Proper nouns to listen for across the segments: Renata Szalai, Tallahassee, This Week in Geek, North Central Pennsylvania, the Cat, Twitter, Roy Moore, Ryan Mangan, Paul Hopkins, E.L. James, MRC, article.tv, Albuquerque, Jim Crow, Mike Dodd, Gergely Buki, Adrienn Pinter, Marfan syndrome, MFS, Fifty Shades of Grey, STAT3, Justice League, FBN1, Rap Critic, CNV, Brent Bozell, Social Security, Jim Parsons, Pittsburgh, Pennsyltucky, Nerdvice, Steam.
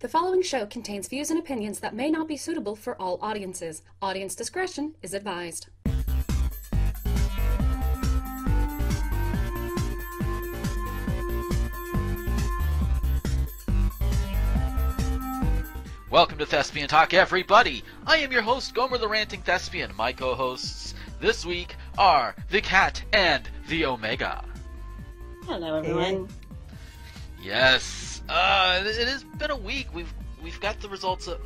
The following show contains views and opinions that may not be suitable for all audiences. Audience discretion is advised. Welcome to Thespian Talk, everybody! I am your host, Gomer the Ranting Thespian. My co-hosts this week are the Cat and the Omega. Hello, everyone. Yes, it has been a week. We've got the results of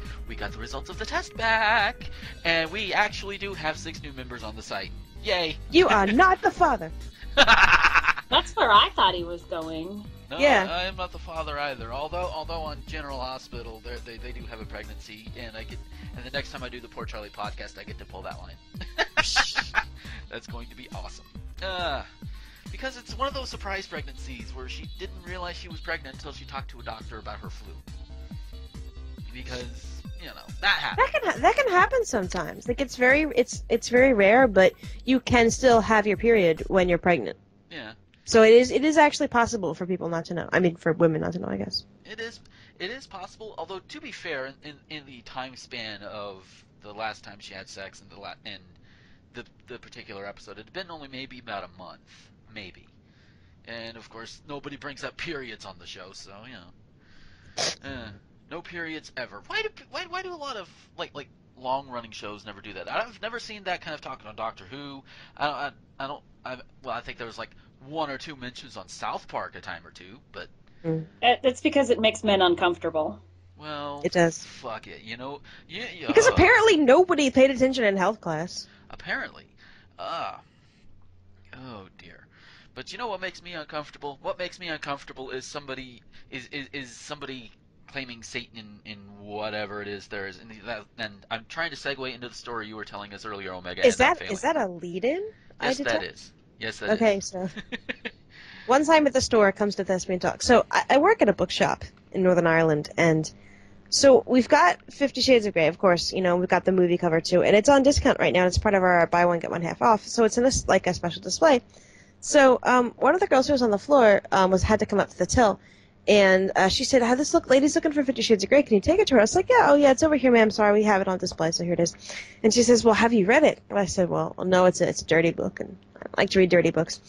the test back, and we actually do have 6 new members on the site. Yay! You are not the father. That's where I thought he was going. No, yeah. I am not the father either. Although on General Hospital, they do have a pregnancy, and the next time I do the Poor Charlie podcast, I get to pull that line. That's going to be awesome. Because it's one of those surprise pregnancies where she didn't realize she was pregnant until she talked to a doctor about her flu. Because you know that happens. That can happen sometimes. Like it's very rare, but you can still have your period when you're pregnant. Yeah. So it is actually possible for people not to know. I mean, for women not to know, I guess. It is possible, although to be fair, in the time span of the last time she had sex and the particular episode, it had been only maybe about a month, maybe. And of course, nobody brings up periods on the show, so you know, no periods ever. Why do a lot of like long-running shows never do that? I've never seen that kind of talking on Doctor Who. I think there was like 1 or 2 mentions on South Park a time or two, but that's because it makes men uncomfortable. Well, it does. Fuck it, you know. Yeah. Because apparently nobody paid attention in health class. Apparently, oh dear. But you know what makes me uncomfortable? What makes me uncomfortable is somebody claiming Satan in whatever it is there is, and I'm trying to segue into the story you were telling us earlier, Omega. Is that a lead-in? Yes, that is. Yes, that is. Okay, so one time at the store comes to Thespian Talk. So I work at a bookshop in Northern Ireland, and so we've got 50 Shades of Grey, of course. You know, we've got the movie cover too, and it's on discount right now. And it's part of our buy one get one half off, so it's in a special display. So one of the girls who was on the floor had to come up to the till, and she said, "How this lady's looking for 50 Shades of Grey. Can you take it to her?" I was like, "Yeah, oh yeah, it's over here, ma'am. Sorry, we have it on display, so here it is." And she says, "Well, have you read it?" And I said, "Well, no, it's a dirty book, and I like to read dirty books."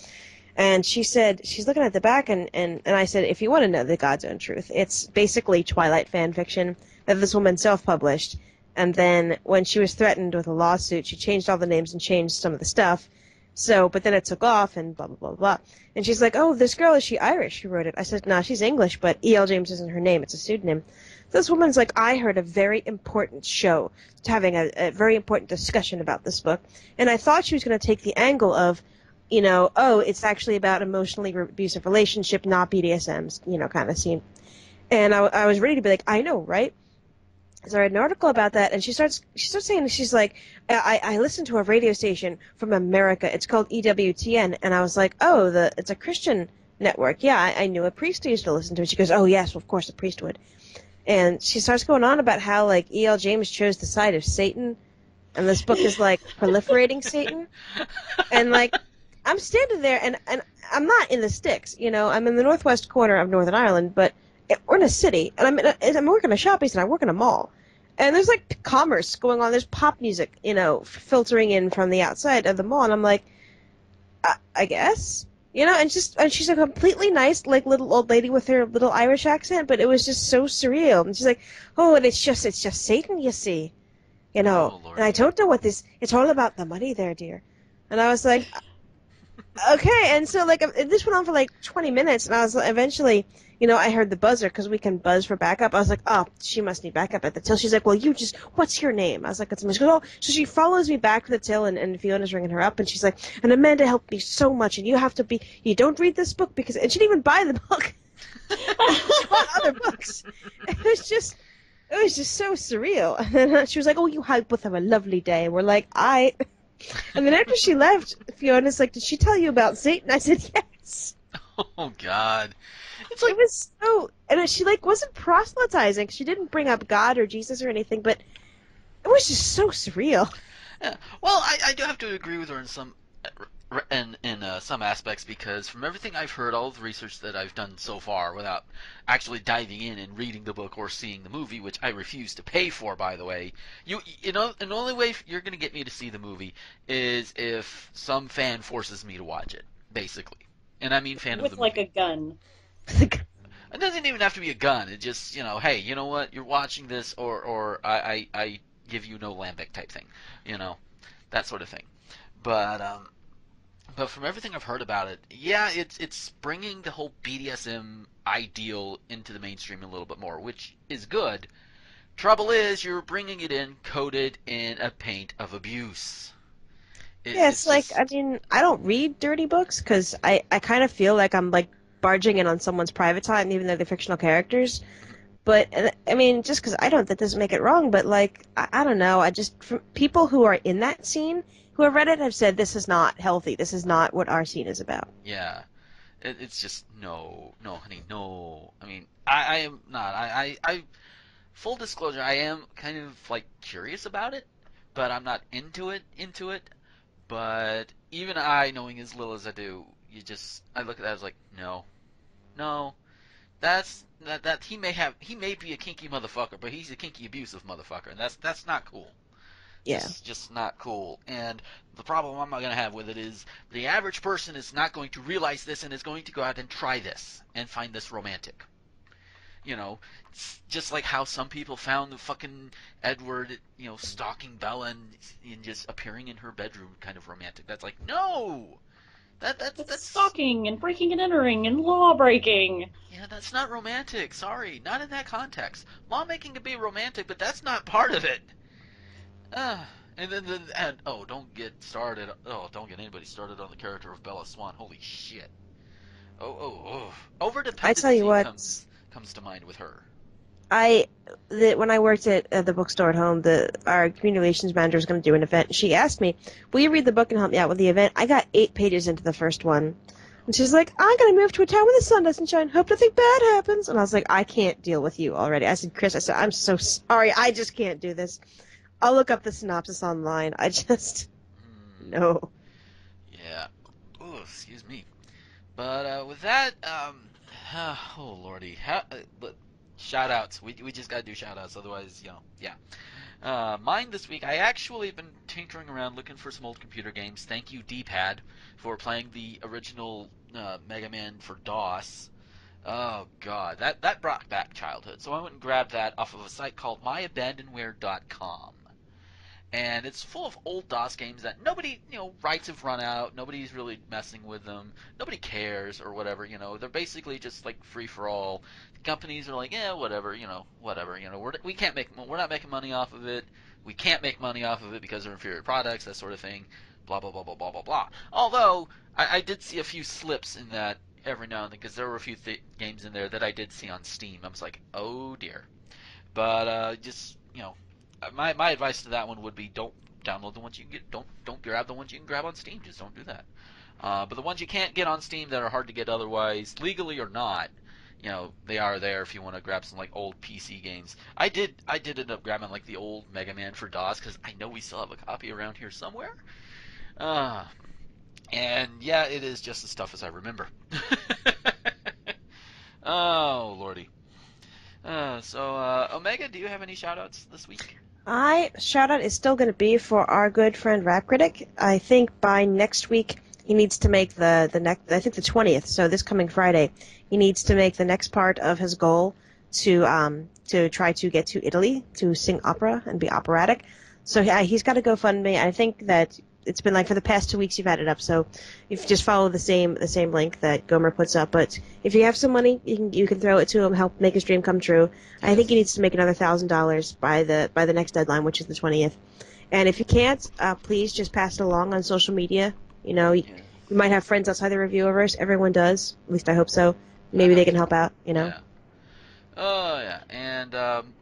And she said, she's looking at the back, and I said, if you want to know the God's own truth, it's basically Twilight fan fiction that this woman self-published. And then when she was threatened with a lawsuit, she changed all the names and changed some of the stuff. So, but then it took off and blah, blah, blah, blah. And she's like, oh, this girl, is she Irish who wrote it? I said, nah, she's English, but E.L. James isn't her name. It's a pseudonym. This woman's like, I heard a very important show having a very important discussion about this book. And I thought she was going to take the angle of, you know, oh, it's actually about emotionally abusive relationship, not BDSM's, you know, kind of scene. And I was ready to be like, I know, right? So I read an article about that, and she starts saying, she's like, I listened to a radio station from America. It's called EWTN, and I was like, oh, it's a Christian network. Yeah, I knew a priest who used to listen to it. She goes, oh yes, well, of course, a priest would. And she starts going on about how like E.L. James chose the side of Satan, and this book is like proliferating Satan, and like. I'm standing there, and I'm not in the sticks, you know. I'm in the northwest corner of Northern Ireland, but we're in a city, and I'm working a shopping center. I work in a mall, and there's like commerce going on. There's pop music, you know, filtering in from the outside of the mall, and I'm like, I guess, you know. And she's a completely nice, like little old lady with her little Irish accent, but it was just so surreal. And she's like, oh, and it's just Satan, you see, you know. Oh, and I don't know what this. It's all about the money, there, dear. And I was like. Okay, and so like this went on for like 20 minutes, and I was eventually, you know, I heard the buzzer because we can buzz for backup. I was like, oh, she must need backup at the till. She's like, well, you just, what's your name? I was like, it's me. She goes, oh, so she follows me back to the till, and Fiona's ringing her up, and she's like, and Amanda helped me so much, and you have to be, you don't read this book because, and she didn't even buy the book. She bought other books. It was just so surreal. And she was like, oh, you both have a lovely day. We're like, I. And then after she left, Fiona's like, did she tell you about Satan? I said, yes. Oh, God. It's like, it was so... And she, like, wasn't proselytizing. She didn't bring up God or Jesus or anything, but it was just so surreal. Yeah. Well, I do have to agree with her in some in some aspects, because from everything I've heard, all of the research that I've done so far, without actually diving in and reading the book or seeing the movie, which I refuse to pay for, by the way, you know, the only way you're going to get me to see the movie is if some fan forces me to watch it, basically. And I mean fan of the movie. With like a gun. It doesn't even have to be a gun. It just, you know, hey, you know what? You're watching this, or I give you no lambic type thing, you know, that sort of thing. But from everything I've heard about it, yeah, it's bringing the whole BDSM ideal into the mainstream a little bit more, which is good. Trouble is, you're bringing it in coated in a paint of abuse. It's just... I mean, I don't read dirty books because I kind of feel like I'm like barging in on someone's private time, even though they're fictional characters. But, I mean, just because I don't, that doesn't make it wrong, but, like, I don't know. I just, people who are in that scene, who have read it, have said, this is not healthy. This is not what our scene is about. Yeah. It's just, no, honey, no. I mean, I am not. I full disclosure, I am kind of, like, curious about it, but I'm not into it. But even I, knowing as little as I do, I look at that, I was like, no. That he may be a kinky motherfucker, but he's a kinky abusive motherfucker, and that's not cool. Yeah, it's just not cool. And the problem I'm going to have with it is the average person is not going to realize this and is going to go out and try this and find this romantic. You know, it's just like how some people found the fucking Edward, you know, stalking Bella and just appearing in her bedroom kind of romantic. That's like, no. That's stalking and breaking and entering and law breaking. Yeah, that's not romantic. Sorry, not in that context. Lawmaking can be romantic, but that's not part of it. And don't get started. Oh, don't get anybody started on the character of Bella Swan. Holy shit. Oh. Overdependency, I tell you what, comes to mind with her. When I worked at the bookstore at home, our community relations manager was going to do an event, and she asked me, will you read the book and help me out with the event? I got 8 pages into the first one. And she's like, I'm going to move to a town where the sun doesn't shine. Hope nothing bad happens. And I was like, I can't deal with you already. I said, Chris, I'm so sorry. I just can't do this. I'll look up the synopsis online. I just... No. Yeah. Oh, excuse me. But with that... oh, lordy. Shoutouts. We just gotta do shoutouts, otherwise, you know, yeah. Mine this week, I actually have been tinkering around looking for some old computer games. Thank you, D-Pad, for playing the original Mega Man for DOS. Oh, God. That brought back childhood. So I went and grabbed that off of a site called MyAbandonware.com. And it's full of old DOS games that nobody, you know, rights have run out. Nobody's really messing with them. Nobody cares or whatever, you know. They're basically just like free for all. The companies are like, yeah, whatever, you know. We're not making money off of it. We can't make money off of it because they're inferior products, that sort of thing. Blah blah blah blah blah blah blah. Although I did see a few slips in that every now and then because there were a few games in there that I did see on Steam. I was like, oh dear. But just, you know. My advice to that one would be don't download the ones you can get. Don't grab the ones you can grab on Steam. Just don't do that. But the ones you can't get on Steam that are hard to get otherwise, legally or not, you know, they are there if you want to grab some like old PC games. I did end up grabbing like the old Mega Man for DOS because I know we still have a copy around here somewhere. And yeah, it is just as tough as I remember. Oh lordy. So Omega, do you have any shout-outs this week? Shout-out is still going to be for our good friend Rap Critic. I think by next week he needs to make the 20th, so this coming Friday, he needs to make the next part of his goal to try to get to Italy to sing opera and be operatic. So he's got a GoFundMe. I think that it's been like for the past 2 weeks you've had it up, so you just follow the same link that Gomer puts up. But if you have some money, you can throw it to him, help make his dream come true. Yes. I think he needs to make another $1,000 by the next deadline, which is the 20th. And if you can't, please just pass it along on social media. You know, you might have friends outside the reviewerverse. Everyone does, at least I hope so. Maybe they can help out. You know. Yeah. Oh yeah. And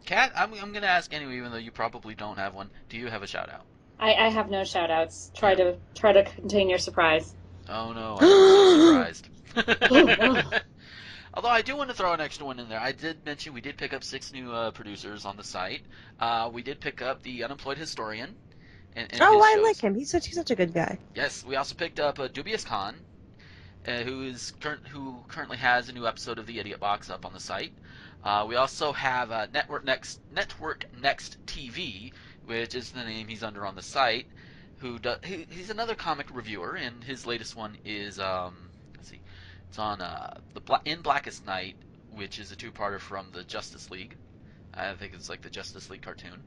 Kat, I'm gonna ask anyway, even though you probably don't have one. Do you have a shout out? I have no shout-outs. Try to contain your surprise. Oh, no. I'm so surprised. Although I do want to throw an extra one in there. I did mention we did pick up 6 new producers on the site. We did pick up the Unemployed Historian. And oh, I like him. He's such a good guy. Yes, we also picked up Dubious Khan, who currently has a new episode of the Idiot Box up on the site. We also have Network Next TV, which is the name he's under on the site. He's another comic reviewer, and his latest one is let's see, it's on In Blackest Night, which is a two-parter from the Justice League. I think it's like the Justice League cartoon.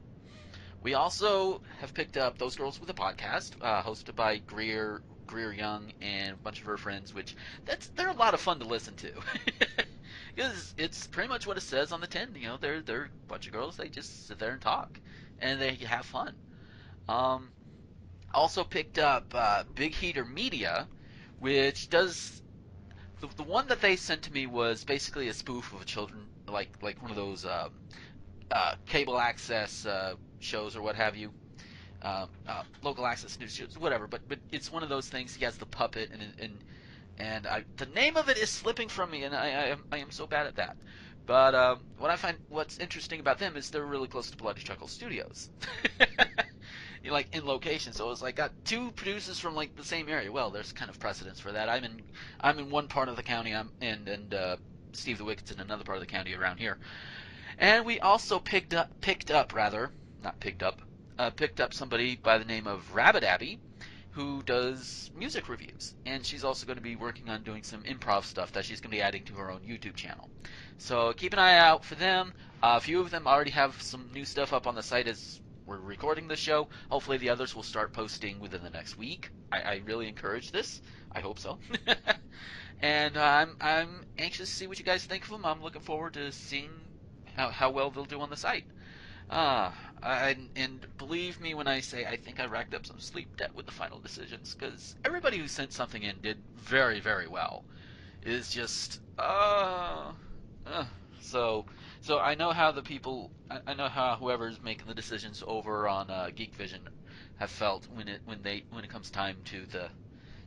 We also have picked up Those Girls with a Podcast, hosted by Greer Young and a bunch of her friends, they're a lot of fun to listen to. Because it's pretty much what it says on the tin, you know, they're a bunch of girls, they just sit there and talk, and they have fun. Also picked up Big Heater Media, which does... The one that they sent to me was basically a spoof of a children, like one of those cable access... shows or what have you, local access news shows, whatever. But it's one of those things. He has the puppet, and the name of it is slipping from me, and I am so bad at that. But what's interesting about them is they're really close to Bloody Chuckle Studios, like in location. So it's like got two producers from like the same area. Well, there's kind of precedence for that. I'm in one part of the county, and Steve the Wicked's in another part of the county around here. And we also picked up somebody by the name of Rabbit Abby, who does music reviews, and she's also going to be working on doing some improv stuff that she's going to be adding to her own YouTube channel. So keep an eye out for them. A few of them already have some new stuff up on the site as we're recording the show. Hopefully the others will start posting within the next week. I really encourage this. I hope so. And I'm anxious to see what you guys think of them. I'm looking forward to seeing how well they'll do on the site. And believe me when I say I think I racked up some sleep debt with the final decisions, because everybody who sent something in did very, very well. It's just so I know how the people, I know how whoever's making the decisions over on Geek Vision have felt when it comes time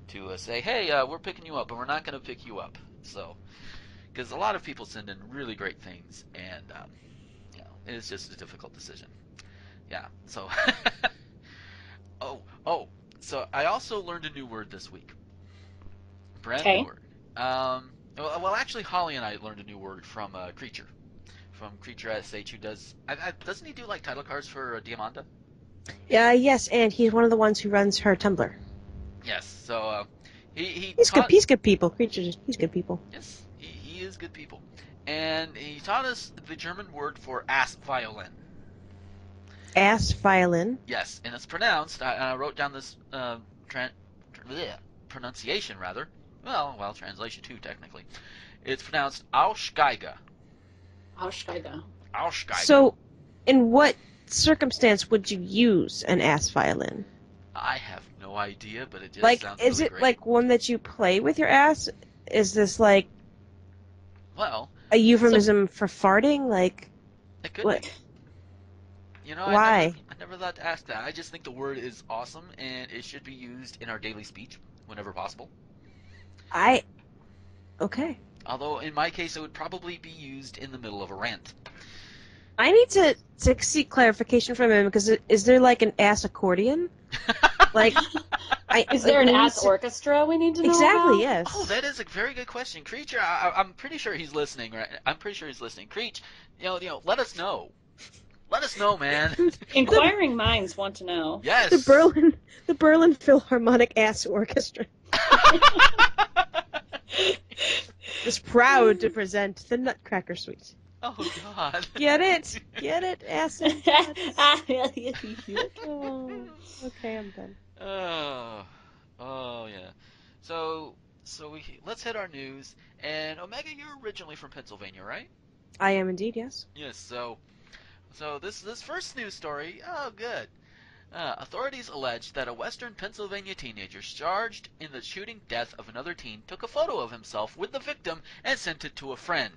to say, hey, we're picking you up, but we're not going to pick you up. So because a lot of people send in really great things, and it's just a difficult decision. Yeah, so... so I also learned a new word this week. Brand new word. Well, actually, Holly and I learned a new word from Creature. From Creature SH, who does... doesn't he do, like, title cards for Diamanda? Yes, and he's one of the ones who runs her Tumblr. Yes, so... He's good people. Creature's... He's good people. Yes, he is good people. And he taught us the German word for ass violin. Ass violin? Yes, and it's pronounced, I wrote down this pronunciation, rather. Well, translation too, technically. It's pronounced Aussteiger. Aussteiger. Aussteiger. So, in what circumstance would you use an ass violin? I have no idea, but it just sounds really great. Is it like one that you play with your ass? Is this like... Well... A euphemism for farting? Like, it could what? Be. You know, why? I never thought to ask that. I just think the word is awesome, and it should be used in our daily speech whenever possible. Okay. Although, in my case, it would probably be used in the middle of a rant. I need to seek clarification from him, because is there, like, an ass accordion? Is there an ass orchestra we need to know about? Yes. Oh, that is a very good question. Creature, I'm pretty sure he's listening, right? I'm pretty sure he's listening. Creature, you know, let us know. Let us know, man. Inquiring minds want to know. Yes. The Berlin Philharmonic Ass Orchestra is proud to present the Nutcracker Suite. Oh, God. Get it, ass and okay, I'm done. Oh yeah. So let's hit our news. And Omega, you're originally from Pennsylvania, right? I am indeed, yes. Yes. So this first news story. Oh, good. Authorities allege that a Western Pennsylvania teenager charged in the shooting death of another teen took a photo of himself with the victim and sent it to a friend.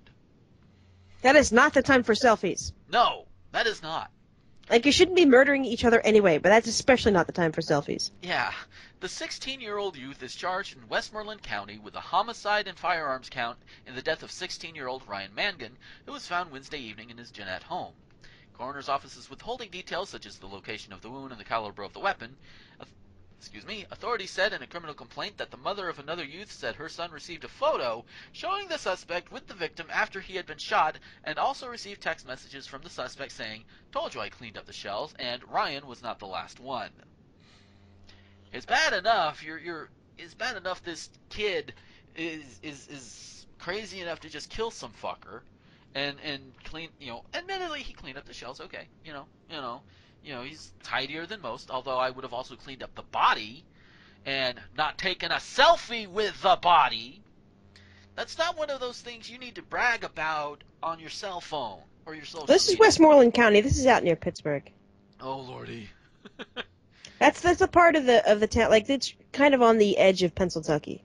That is not the time for selfies. No, that is not. Like, you shouldn't be murdering each other anyway, but that's especially not the time for selfies. Yeah. The 16-year-old youth is charged in Westmoreland County with a homicide and firearms count in the death of 16-year-old Ryan Mangan, who was found Wednesday evening in his Jeanette home. coroner's office's withholding details such as the location of the wound and the caliber of the weapon. Authorities said in a criminal complaint that the mother of another youth said her son received a photo showing the suspect with the victim after he had been shot, and also received text messages from the suspect saying, "Told you I cleaned up the shells," and "Ryan was not the last one." It's bad enough. It's bad enough this kid is crazy enough to just kill some fucker, and clean. You know, admittedly he cleaned up the shells. Okay, you know, he's tidier than most, although I would have also cleaned up the body and not taken a selfie with the body. That's not one of those things you need to brag about on your cell phone or your social media. This is Westmoreland County. This is out near Pittsburgh. Oh, lordy. that's a part of the town. Like, it's kind of on the edge of Pennsyltucky.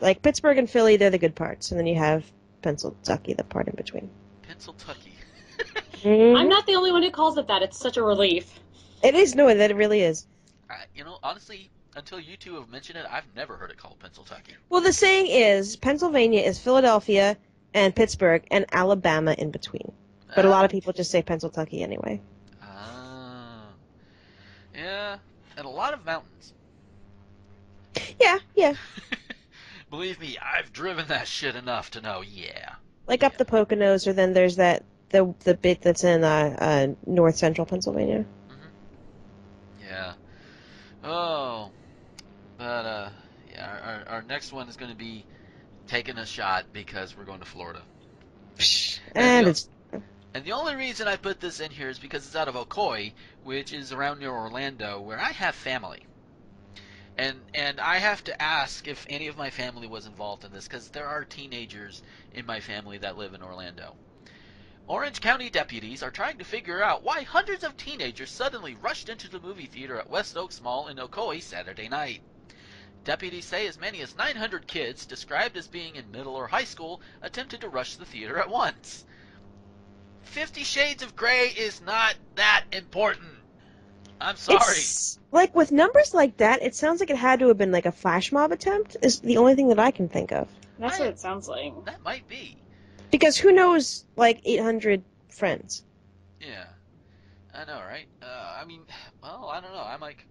Like, Pittsburgh and Philly, they're the good parts. And then you have Pennsyltucky, the part in between. Pennsyltucky. I'm not the only one who calls it that. It's such a relief. It is. No, that it really is. You know, honestly, until you two have mentioned it, I've never heard it called Pennsyltucky. Well, the saying is, Pennsylvania is Philadelphia and Pittsburgh and Alabama in between. But a lot of people just say Pennsyltucky anyway. Yeah, and a lot of mountains. Yeah. Believe me, I've driven that shit enough to know, Like up the Poconos, or then there's that... The bit that's in north central Pennsylvania. Mm-hmm. Yeah. Oh. But yeah, our next one is going to be taking a shot because we're going to Florida. And the only reason I put this in here is because it's out of Ocoee, which is around near Orlando, where I have family. And I have to ask if any of my family was involved in this, because there are teenagers in my family that live in Orlando. Orange County deputies are trying to figure out why hundreds of teenagers suddenly rushed into the movie theater at West Oaks Mall in Ocoee Saturday night. Deputies say as many as 900 kids, described as being in middle or high school, attempted to rush the theater at once. 50 Shades of Grey is not that important. I'm sorry. It's, like, with numbers like that, it sounds like it had to have been like a flash mob attempt, is the only thing that I can think of. That's what it sounds like. That might be. Because who knows, like, 800 friends? Yeah. I know, right? I mean, well, I don't know. I'm like,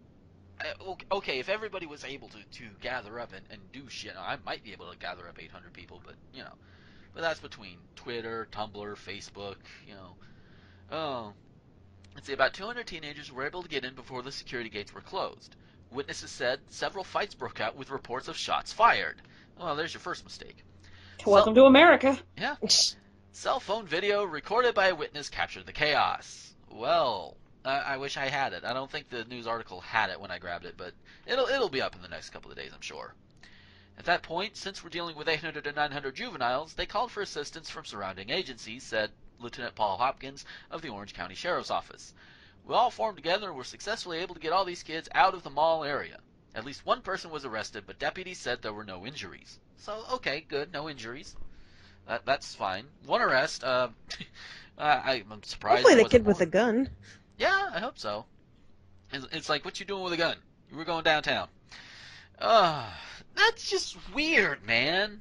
okay, if everybody was able to gather up and do shit, I might be able to gather up 800 people, but, you know. But that's between Twitter, Tumblr, Facebook, you know. Let's see, about 200 teenagers were able to get in before the security gates were closed. Witnesses said several fights broke out with reports of shots fired. Well, there's your first mistake. Welcome to America. Yeah. Cell phone video recorded by a witness captured the chaos. Well, I wish I had it. I don't think the news article had it when I grabbed it, but it'll be up in the next couple of days, I'm sure. At that point, since we're dealing with 800 and 900 juveniles, they called for assistance from surrounding agencies, said Lieutenant Paul Hopkins of the Orange County Sheriff's Office. We all formed together and were successfully able to get all these kids out of the mall area. At least one person was arrested, but deputies said there were no injuries. So, okay, good, no injuries. That's fine. One arrest. I'm surprised. Hopefully the kid with a gun. Yeah, I hope so. It's like, what you doing with a gun? You were going downtown. That's just weird, man.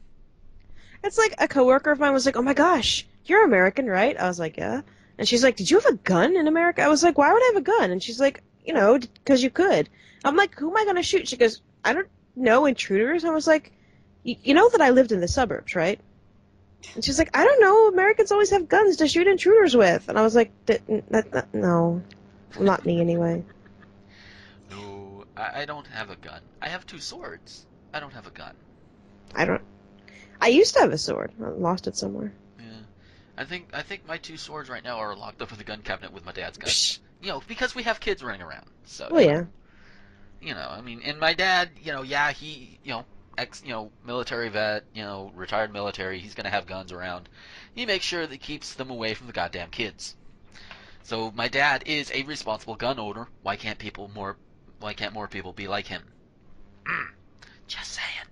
It's like a coworker of mine was like, "Oh my gosh, you're American, right?" I was like, "Yeah." And she's like, "Did you have a gun in America?" I was like, "Why would I have a gun?" And she's like, "You know, because you could." I'm like, "Who am I going to shoot?" She goes, "I don't know, intruders." I was like, you know that I lived in the suburbs, right? And she's like, "I don't know, Americans always have guns to shoot intruders with." And I was like, no, not me anyway. No, I don't have a gun. I have two swords. I don't have a gun. I used to have a sword. I lost it somewhere. Yeah. I think my two swords right now are locked up in the gun cabinet with my dad's gun. You know, because we have kids running around. So, well, yeah. You know, I mean, and my dad, you know, yeah, he, you know, military vet, you know, retired military, he's going to have guns around. He makes sure that he keeps them away from the goddamn kids. So my dad is a responsible gun owner. Why can't more people be like him? Just saying.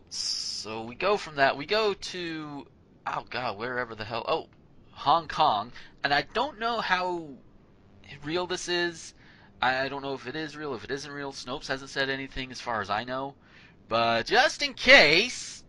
So we go from that. We go to, oh, God, wherever the hell, Hong Kong. And I don't know how real this is. I don't know if it is real, if it isn't real. Snopes hasn't said anything as far as I know. But just in case,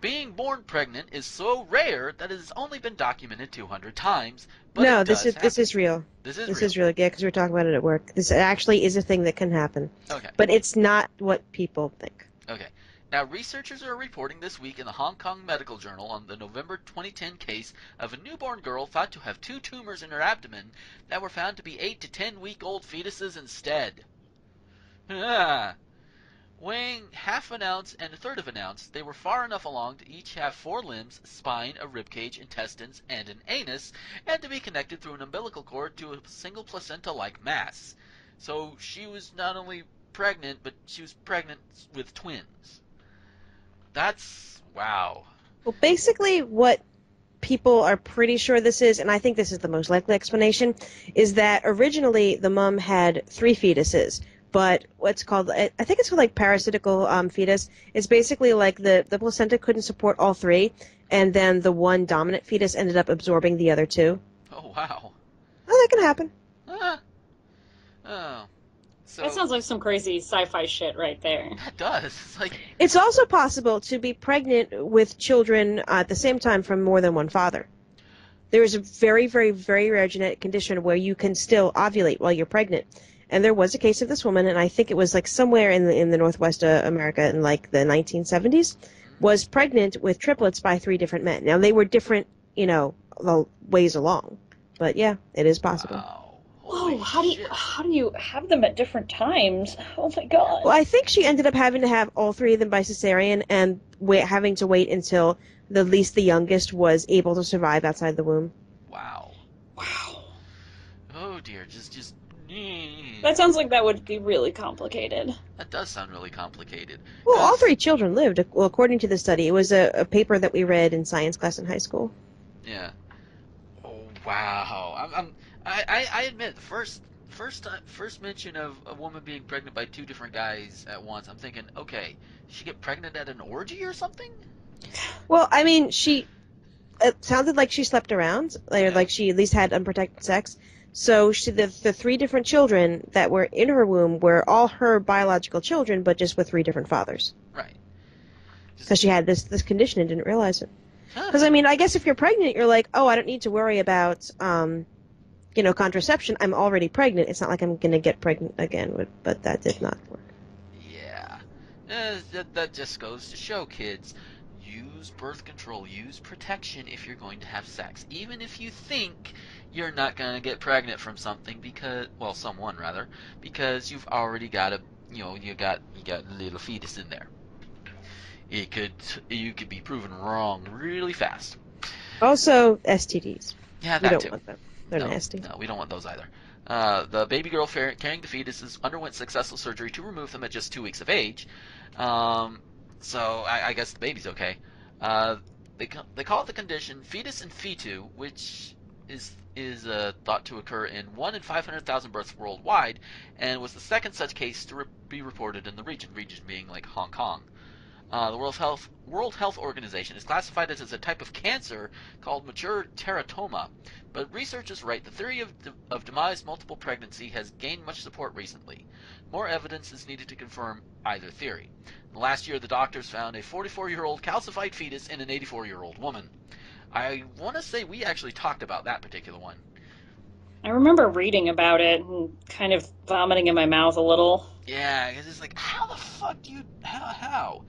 Being born pregnant is so rare that it has only been documented 200 times. But no, this is real. This is real. Yeah, because we were talking about it at work. This actually is a thing that can happen. Okay. But it's not what people think. Okay. Now, researchers are reporting this week in the Hong Kong Medical Journal on the November 2010 case of a newborn girl thought to have two tumors in her abdomen that were found to be 8 to 10-week-old fetuses instead. Weighing half an ounce and a third of an ounce, they were far enough along to each have 4 limbs, spine, a ribcage, intestines, and an anus, and to be connected through an umbilical cord to a single placenta-like mass. So she was not only pregnant, but she was pregnant with twins. That's, wow. Well, basically what people are pretty sure this is, and I think this is the most likely explanation, is that originally the mom had 3 fetuses, but what's called, I think it's called like parasitical fetus, is basically like the placenta couldn't support all 3, and then the one dominant fetus ended up absorbing the other 2. Oh, wow. Oh, that can happen. Oh. So, that sounds like some crazy sci-fi shit right there. That does. It's also possible to be pregnant with children at the same time from more than one father. There is a very, very, very rare genetic condition where you can still ovulate while you're pregnant. And there was a case of this woman, and I think it was like somewhere in the Northwest America in like the 1970s, was pregnant with triplets by 3 different men. Now, they were different, you know, ways along. But, yeah, it is possible. Wow. Whoa, how do you have them at different times? Oh, my God. Well, I think she ended up having to have all 3 of them by cesarean and having to wait until the youngest was able to survive outside the womb. Wow. Wow. Oh, dear. Just. That sounds like that would be really complicated. That does sound really complicated. Well, all 3 children lived, well, according to the study. It was a paper that we read in science class in high school. Yeah. Oh, wow. I admit, the first mention of a woman being pregnant by 2 different guys at once, I'm thinking, okay, did she get pregnant at an orgy or something? Well, I mean, it sounded like she slept around, like she at least had unprotected sex. So the 3 different children that were in her womb were all her biological children, but just with 3 different fathers. Right. Because she had this condition and didn't realize it. Because, I mean, I guess if you're pregnant, you're like, oh, I don't need to worry about... you know, contraception, I'm already pregnant. It's not like I'm going to get pregnant again, but that did not work. Yeah. That just goes to show, kids. Use birth control. Use protection if you're going to have sex. Even if you think you're not going to get pregnant from something because you've already got you got a little fetus in there. You could be proven wrong really fast. Also, STDs. Yeah, that too. We don't want them. They're nasty. No, we don't want those either. The baby girl carrying the fetuses underwent successful surgery to remove them at just 2 weeks of age. So I guess the baby's okay. They call it the condition fetus and fetu, which is thought to occur in 1 in 500,000 births worldwide, and was the second such case to be reported in the region being like Hong Kong. The World Health Organization is classified as a type of cancer called mature teratoma, but researchers write the theory of demise multiple pregnancy has gained much support recently. More evidence is needed to confirm either theory. In the last year, the doctors found a 44-year-old calcified fetus in an 84-year-old woman. I want to say we actually talked about that particular one. I remember reading about it and kind of vomiting in my mouth a little. Yeah, because it's like, how the fuck do you... How?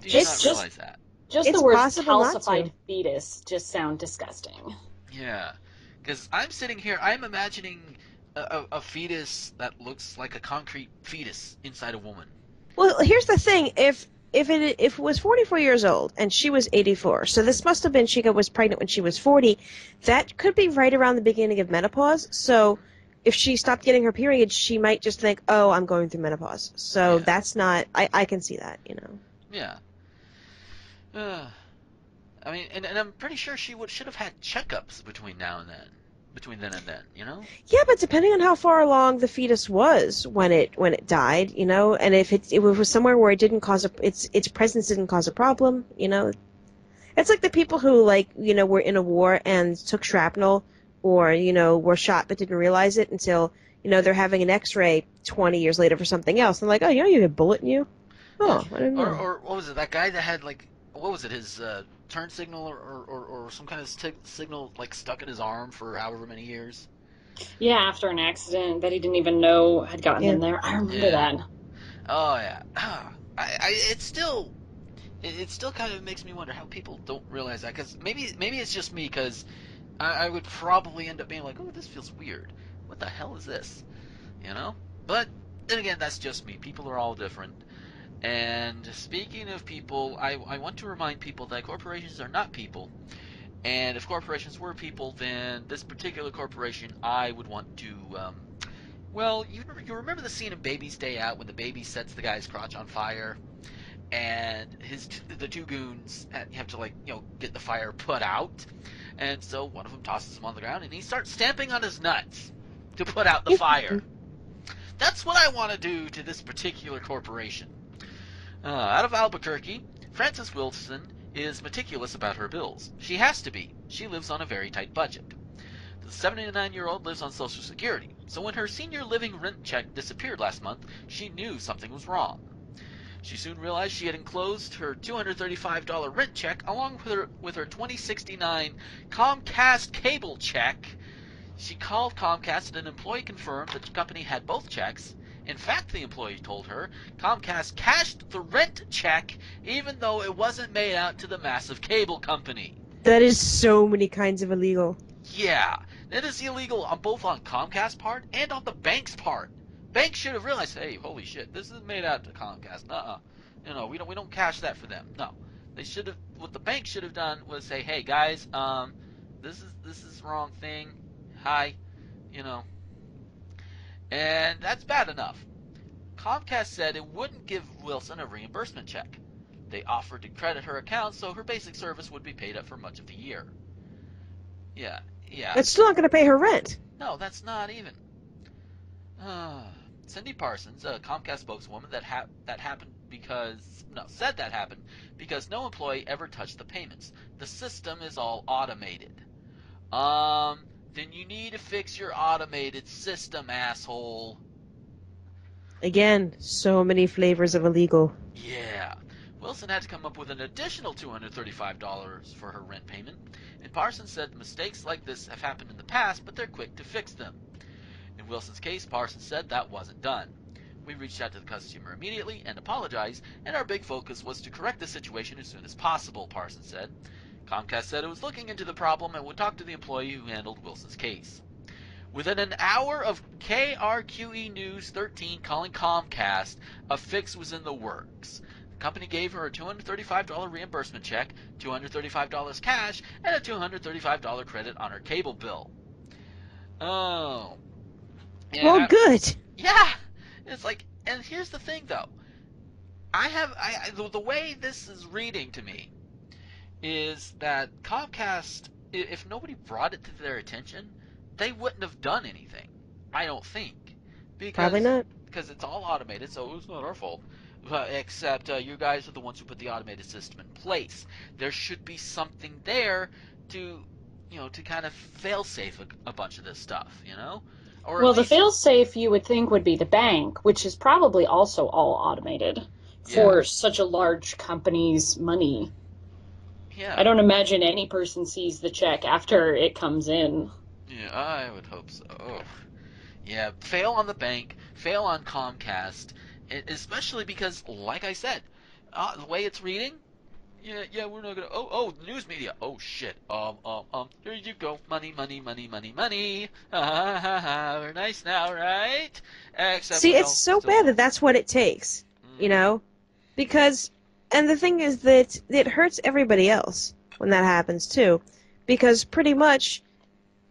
Do you not realize that? Just the word calcified fetus just sound disgusting. Yeah, because I'm sitting here, I'm imagining a fetus that looks like a concrete fetus inside a woman. Well, here's the thing, if it was 44 years old and she was 84, so this must have been she was pregnant when she was 40, that could be right around the beginning of menopause, so... If she stopped getting her period, she might just think, oh, I'm going through menopause. So that's not... I can see that, you know. Yeah. I mean, and I'm pretty sure she should have had checkups between then and then, you know? Yeah, but depending on how far along the fetus was when it died, you know, and if it was somewhere where it didn't cause its presence didn't cause a problem, you know. It's like the people who, like, you know, were in a war and took shrapnel... or, you know, were shot but didn't realize it until, you know, they're having an x-ray 20 years later for something else. And like, oh, you know, you had a bullet in you? Oh, I didn't know. Or what was it, that guy that had, like, what was it, his turn signal or some kind of signal like stuck in his arm for however many years? Yeah, after an accident that he didn't even know had gotten in there. I remember that. Oh yeah. It still kind of makes me wonder how people don't realize that, because maybe it's just me, because I would probably end up being like, oh, this feels weird. What the hell is this? You know? But then again, that's just me. People are all different. And speaking of people, I want to remind people that corporations are not people. And if corporations were people, then this particular corporation, I would want to, well, you remember the scene in Baby's Day Out when the baby sets the guy's crotch on fire? And the two goons have to, like, you know, get the fire put out. And so one of them tosses him on the ground, and he starts stamping on his nuts to put out the fire. That's what I want to do to this particular corporation. Out of Albuquerque, Frances Wilson is meticulous about her bills. She has to be. She lives on a very tight budget. The 79-year-old lives on Social Security, so when her senior living rent check disappeared last month, she knew something was wrong. She soon realized she had enclosed her $235 rent check along with her 2069 Comcast cable check. She called Comcast, and an employee confirmed that the company had both checks. In fact, the employee told her Comcast cashed the rent check even though it wasn't made out to the massive cable company. That is so many kinds of illegal. Yeah, it is illegal both on Comcast's part and on the bank's part. Banks should have realized, hey, holy shit, this is made out to Comcast. No, we don't cash that for them. No, they should have. What the bank should have done was say, hey guys, this is the wrong thing. Hi, you know. And that's bad enough. Comcast said it wouldn't give Wilson a reimbursement check. They offered to credit her account so her basic service would be paid up for much of the year. Yeah. That's still not going to pay her rent. No, that's not even. Cindy Parsons, a Comcast spokeswoman, said that happened because no employee ever touched the payments. The system is all automated. Then you need to fix your automated system, asshole. Again, so many flavors of illegal. Yeah. Wilson had to come up with an additional $235 for her rent payment, and Parsons said mistakes like this have happened in the past, but they're quick to fix them. In Wilson's case, Parsons said that wasn't done. We reached out to the customer immediately and apologized, and our big focus was to correct the situation as soon as possible, Parsons said. Comcast said it was looking into the problem and would talk to the employee who handled Wilson's case. Within an hour of KRQE News 13 calling Comcast, a fix was in the works. The company gave her a $235 reimbursement check, $235 cash, and a $235 credit on her cable bill. Oh. And well, good. Yeah. It's like, and here's the thing, though. The way this is reading to me is that Comcast, if nobody brought it to their attention, they wouldn't have done anything. I don't think. Probably not. Because it's all automated, so it's not our fault. Except you guys are the ones who put the automated system in place. There should be something there to, you know, to kind of fail-safe a bunch of this stuff, you know? Or well, the fail-safe you would think would be the bank, which is probably also all automated for such a large company's money. Yeah. I don't imagine any person sees the check after it comes in. Yeah, I would hope so. Oh. Yeah, fail on the bank, fail on Comcast, especially because, like I said, the way it's reading, we're not gonna. Oh, news media. Oh shit. Here you go. Money, money, money, money, money. We're nice now, right? Except see, it's so bad that that's what it takes. Mm. You know, because. And the thing is that it hurts everybody else when that happens, too. Because pretty much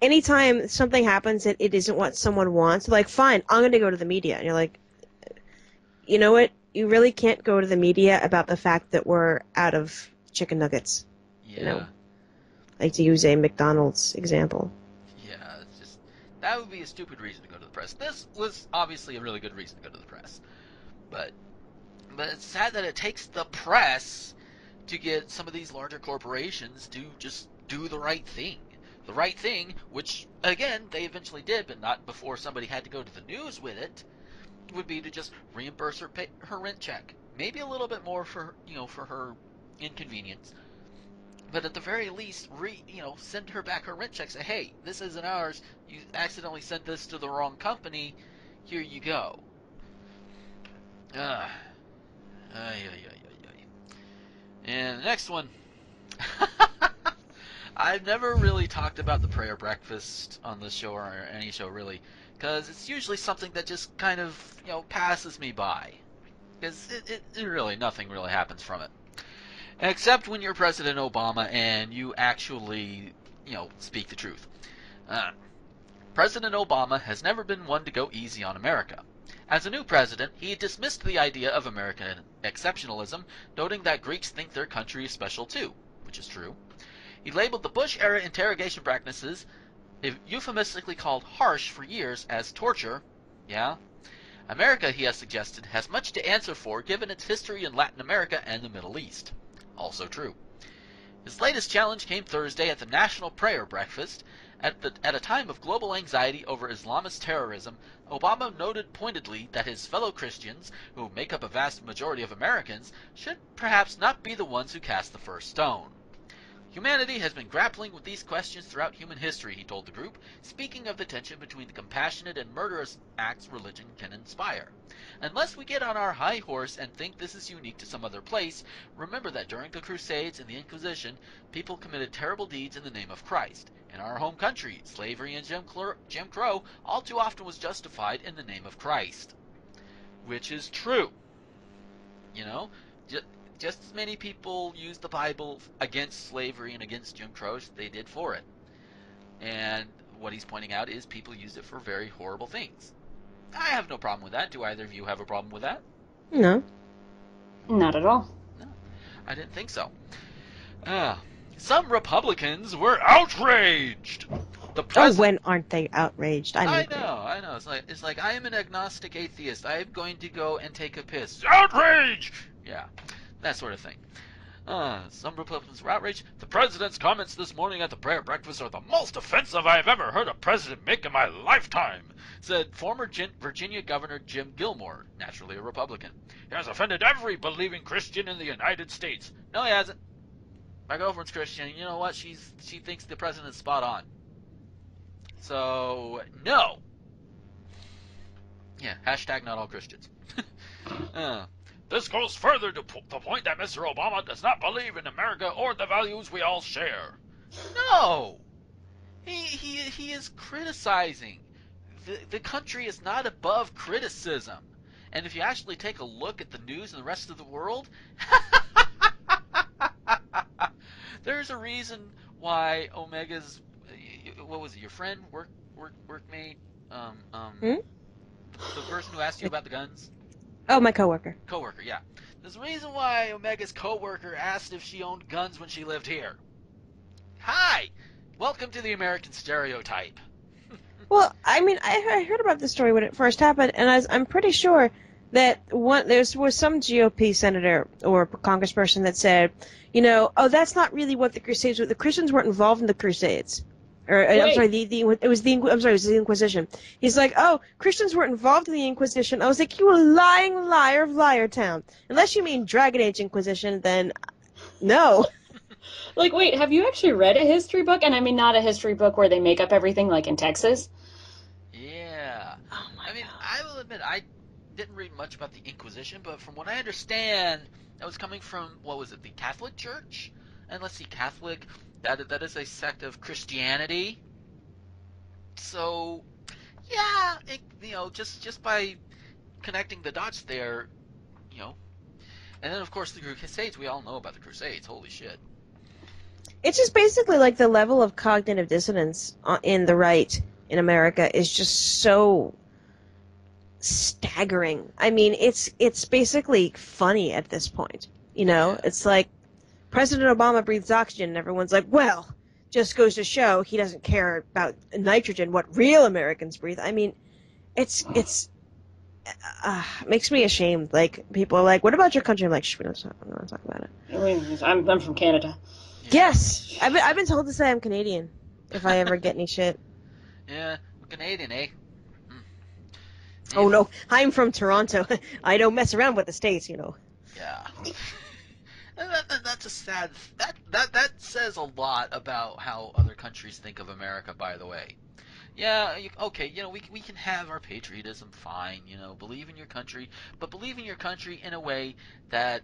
any time something happens that it isn't what someone wants, like, fine, I'm going to go to the media. And you're like, you know what? You really can't go to the media about the fact that we're out of chicken nuggets. Yeah. You know? Like, to use a McDonald's example. Yeah, it's just that would be a stupid reason to go to the press. This was obviously a really good reason to go to the press. But it's sad that it takes the press to get some of these larger corporations to just do the right thing. The right thing, which, again, they eventually did, but not before somebody had to go to the news with it, would be to just reimburse her rent check. Maybe a little bit more for her inconvenience. But at the very least, send her back her rent check. Say, hey, this isn't ours. You accidentally sent this to the wrong company. Here you go. And the next one. I've never really talked about the prayer breakfast on this show or any show really, because it's usually something that just kind of passes me by, because nothing really happens from it, except when you're President Obama and you actually speak the truth. President Obama has never been one to go easy on America. As a new president, he dismissed the idea of American exceptionalism, noting that Greeks think their country is special too, which is true. He labeled the Bush-era interrogation practices, euphemistically called harsh for years, as torture. Yeah. America, he has suggested, has much to answer for given its history in Latin America and the Middle East. Also true. His latest challenge came Thursday at the National Prayer Breakfast. At a time of global anxiety over Islamist terrorism, Obama noted pointedly that his fellow Christians, who make up a vast majority of Americans, should perhaps not be the ones who cast the first stone. Humanity has been grappling with these questions throughout human history, he told the group, speaking of the tension between the compassionate and murderous acts religion can inspire. Unless we get on our high horse and think this is unique to some other place, remember that during the Crusades and the Inquisition, people committed terrible deeds in the name of Christ. In our home country, slavery and Jim Crow all too often was justified in the name of Christ. Which is true. Just as many people used the Bible against slavery and against Jim Crow as they did for it. And what he's pointing out is people used it for very horrible things. I have no problem with that. Do either of you have a problem with that? No. Not at all. No. I didn't think so. Some Republicans were outraged. Oh, when aren't they outraged? I know. It's like I am an agnostic atheist. I am going to go and take a piss. Outrage! Yeah, that sort of thing. Some Republicans were outraged. The president's comments this morning at the prayer breakfast are the most offensive I have ever heard a president make in my lifetime, said former Virginia Governor Jim Gilmore, naturally a Republican. He has offended every believing Christian in the United States. No, he hasn't. My girlfriend's Christian, and you know what? She thinks the president's spot on. So, no. Yeah, hashtag not all Christians. This goes further to the point that Mr. Obama does not believe in America or the values we all share. No. He is criticizing. The country is not above criticism. And if you actually take a look at the news and the rest of the world, there's a reason why Omega's, what was it, your friend, workmate, the person who asked you about the guns? Oh, my coworker. Coworker, yeah. There's a reason why Omega's coworker asked if she owned guns when she lived here. Hi! Welcome to the American stereotype. Well, I mean, I heard about this story when it first happened, and I'm pretty sure that there was some GOP senator or congressperson that said, that's not really what the Crusades were. The Christians weren't involved in the Crusades. Or, I'm sorry, it was the Inquisition. He's like, oh, Christians weren't involved in the Inquisition. I was like, you were lying liar of liar town. Unless you mean Dragon Age Inquisition, then no. Like, wait, have you actually read a history book? And I mean not a history book where they make up everything like in Texas. Yeah. Oh my God. I mean, I will admit, I didn't read much about the Inquisition, but from what I understand, that was coming from, the Catholic Church? And let's see, Catholic, that is a sect of Christianity. So, yeah, just by connecting the dots there, And then, of course, the Crusades, we all know about the Crusades, holy shit. It's just basically like the level of cognitive dissonance in the right in America is just so staggering. I mean, it's basically funny at this point. It's like President Obama breathes oxygen and everyone's like, well, just goes to show he doesn't care about nitrogen, what real Americans breathe. I mean, it's makes me ashamed. Like, people are like, what about your country? I'm like, we don't want to talk about it. I mean, I'm from Canada. Yes, I've been told to say I'm Canadian if I ever get any shit. Yeah, Canadian, eh? Oh no, I'm from Toronto. I don't mess around with the States, Yeah. That's a sad. That says a lot about how other countries think of America. By the way, yeah, okay, you know, we can have our patriotism, fine, you know, believe in your country, but believe in your country in a way that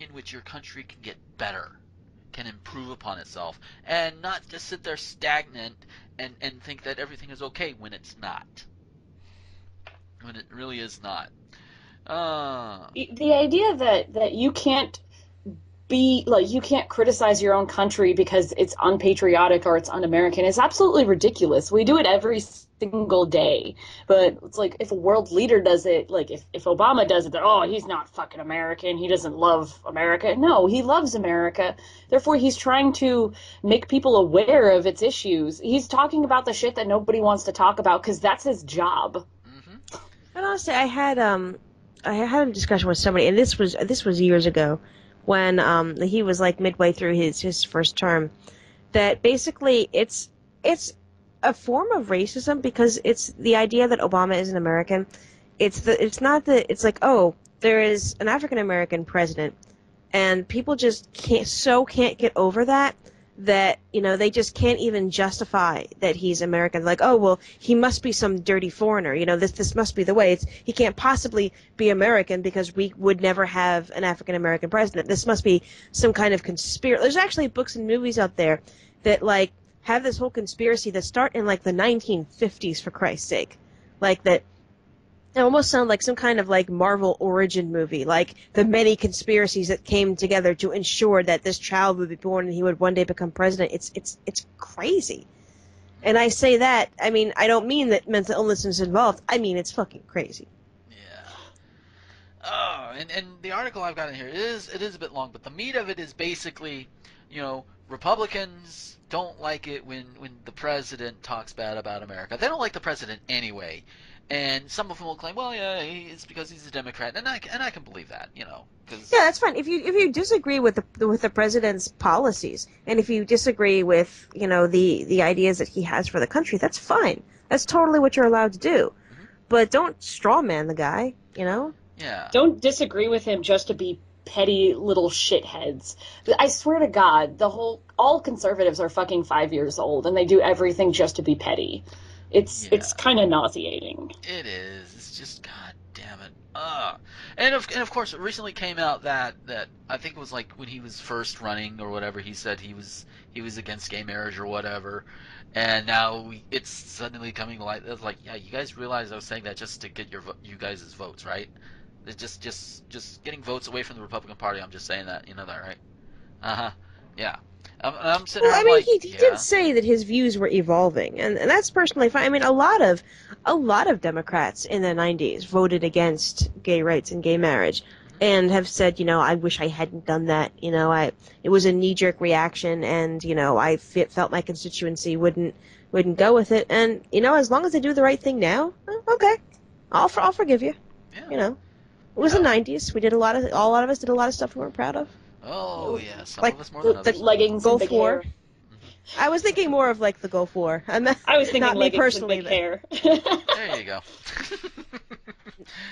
in which your country can get better, can improve upon itself, and not just sit there stagnant and think that everything is okay when it's not. When it really is not. The idea that you can't be like, you can't criticize your own country because it's unpatriotic or it's un-American is absolutely ridiculous. We do it every single day. But it's like, if a world leader does it, like if Obama does it, then, oh, he's not fucking American, he doesn't love America. No, he loves America. Therefore, he's trying to make people aware of its issues. He's talking about the shit that nobody wants to talk about because that's his job. Mm-hmm. And honestly, I had a discussion with somebody, and this was years ago, when he was like midway through his first term, that basically it's a form of racism because it's the idea that Obama isn't American. It's like, oh, there is an African American president, and people just can't get over that, you know, they just can't even justify that he's American. Like, oh, well, he must be some dirty foreigner. You know, this must be the way. He can't possibly be American because we would never have an African-American president. This must be some kind of conspiracy. There's actually books and movies out there that, like, have this whole conspiracy that start in, like, the 1950s, for Christ's sake. Like, that it almost sounds like some kind of, like, Marvel origin movie, like the many conspiracies that came together to ensure that this child would be born and he would one day become president. It's crazy. And I say that, I mean, I don't mean that mental illness is involved. I mean, it's fucking crazy. Yeah. Oh, and the article I've got in here it is a bit long, but the meat of it is basically, you know, Republicans don't like it when the president talks bad about America. They don't like the president anyway. And some of them will claim, well, yeah, it's because he's a Democrat, and I can believe that, you know, cause... yeah, that's fine. If you disagree with the president's policies, and if you disagree with, you know, the ideas that he has for the country, that's fine. That's totally what you're allowed to do, mm-hmm. But don't strawman the guy, you know. Yeah. Don't disagree with him just to be petty little shitheads. I swear to God, all conservatives are fucking 5 years old, and they do everything just to be petty. It's kind of nauseating. It is. It's just, God damn it. And of course, it recently came out that I think it was like when he was first running or whatever, he said he was against gay marriage or whatever, and now it's suddenly coming to light. It's like, yeah, you guys realize I was saying that just to get you guys' votes, right? It's just getting votes away from the Republican Party. I'm just saying that, you know that, right? Uh-huh. Yeah. I'm sitting well, I mean, like, he did say that his views were evolving, and that's personally fine. I mean, a lot of Democrats in the 90s voted against gay rights and gay marriage, and have said, you know, I wish I hadn't done that. You know, it was a knee-jerk reaction, and you know, I felt my constituency wouldn't go with it. And you know, as long as they do the right thing now, okay, I'll forgive you. Yeah. You know, it was the 90s. We did a lot of us did stuff we weren't proud of. Oh, yeah, some of us more than others. Like the leggings and big hair. I was thinking more of, like, the Gulf War. I was thinking not leggings me personally, and big hair. There you go.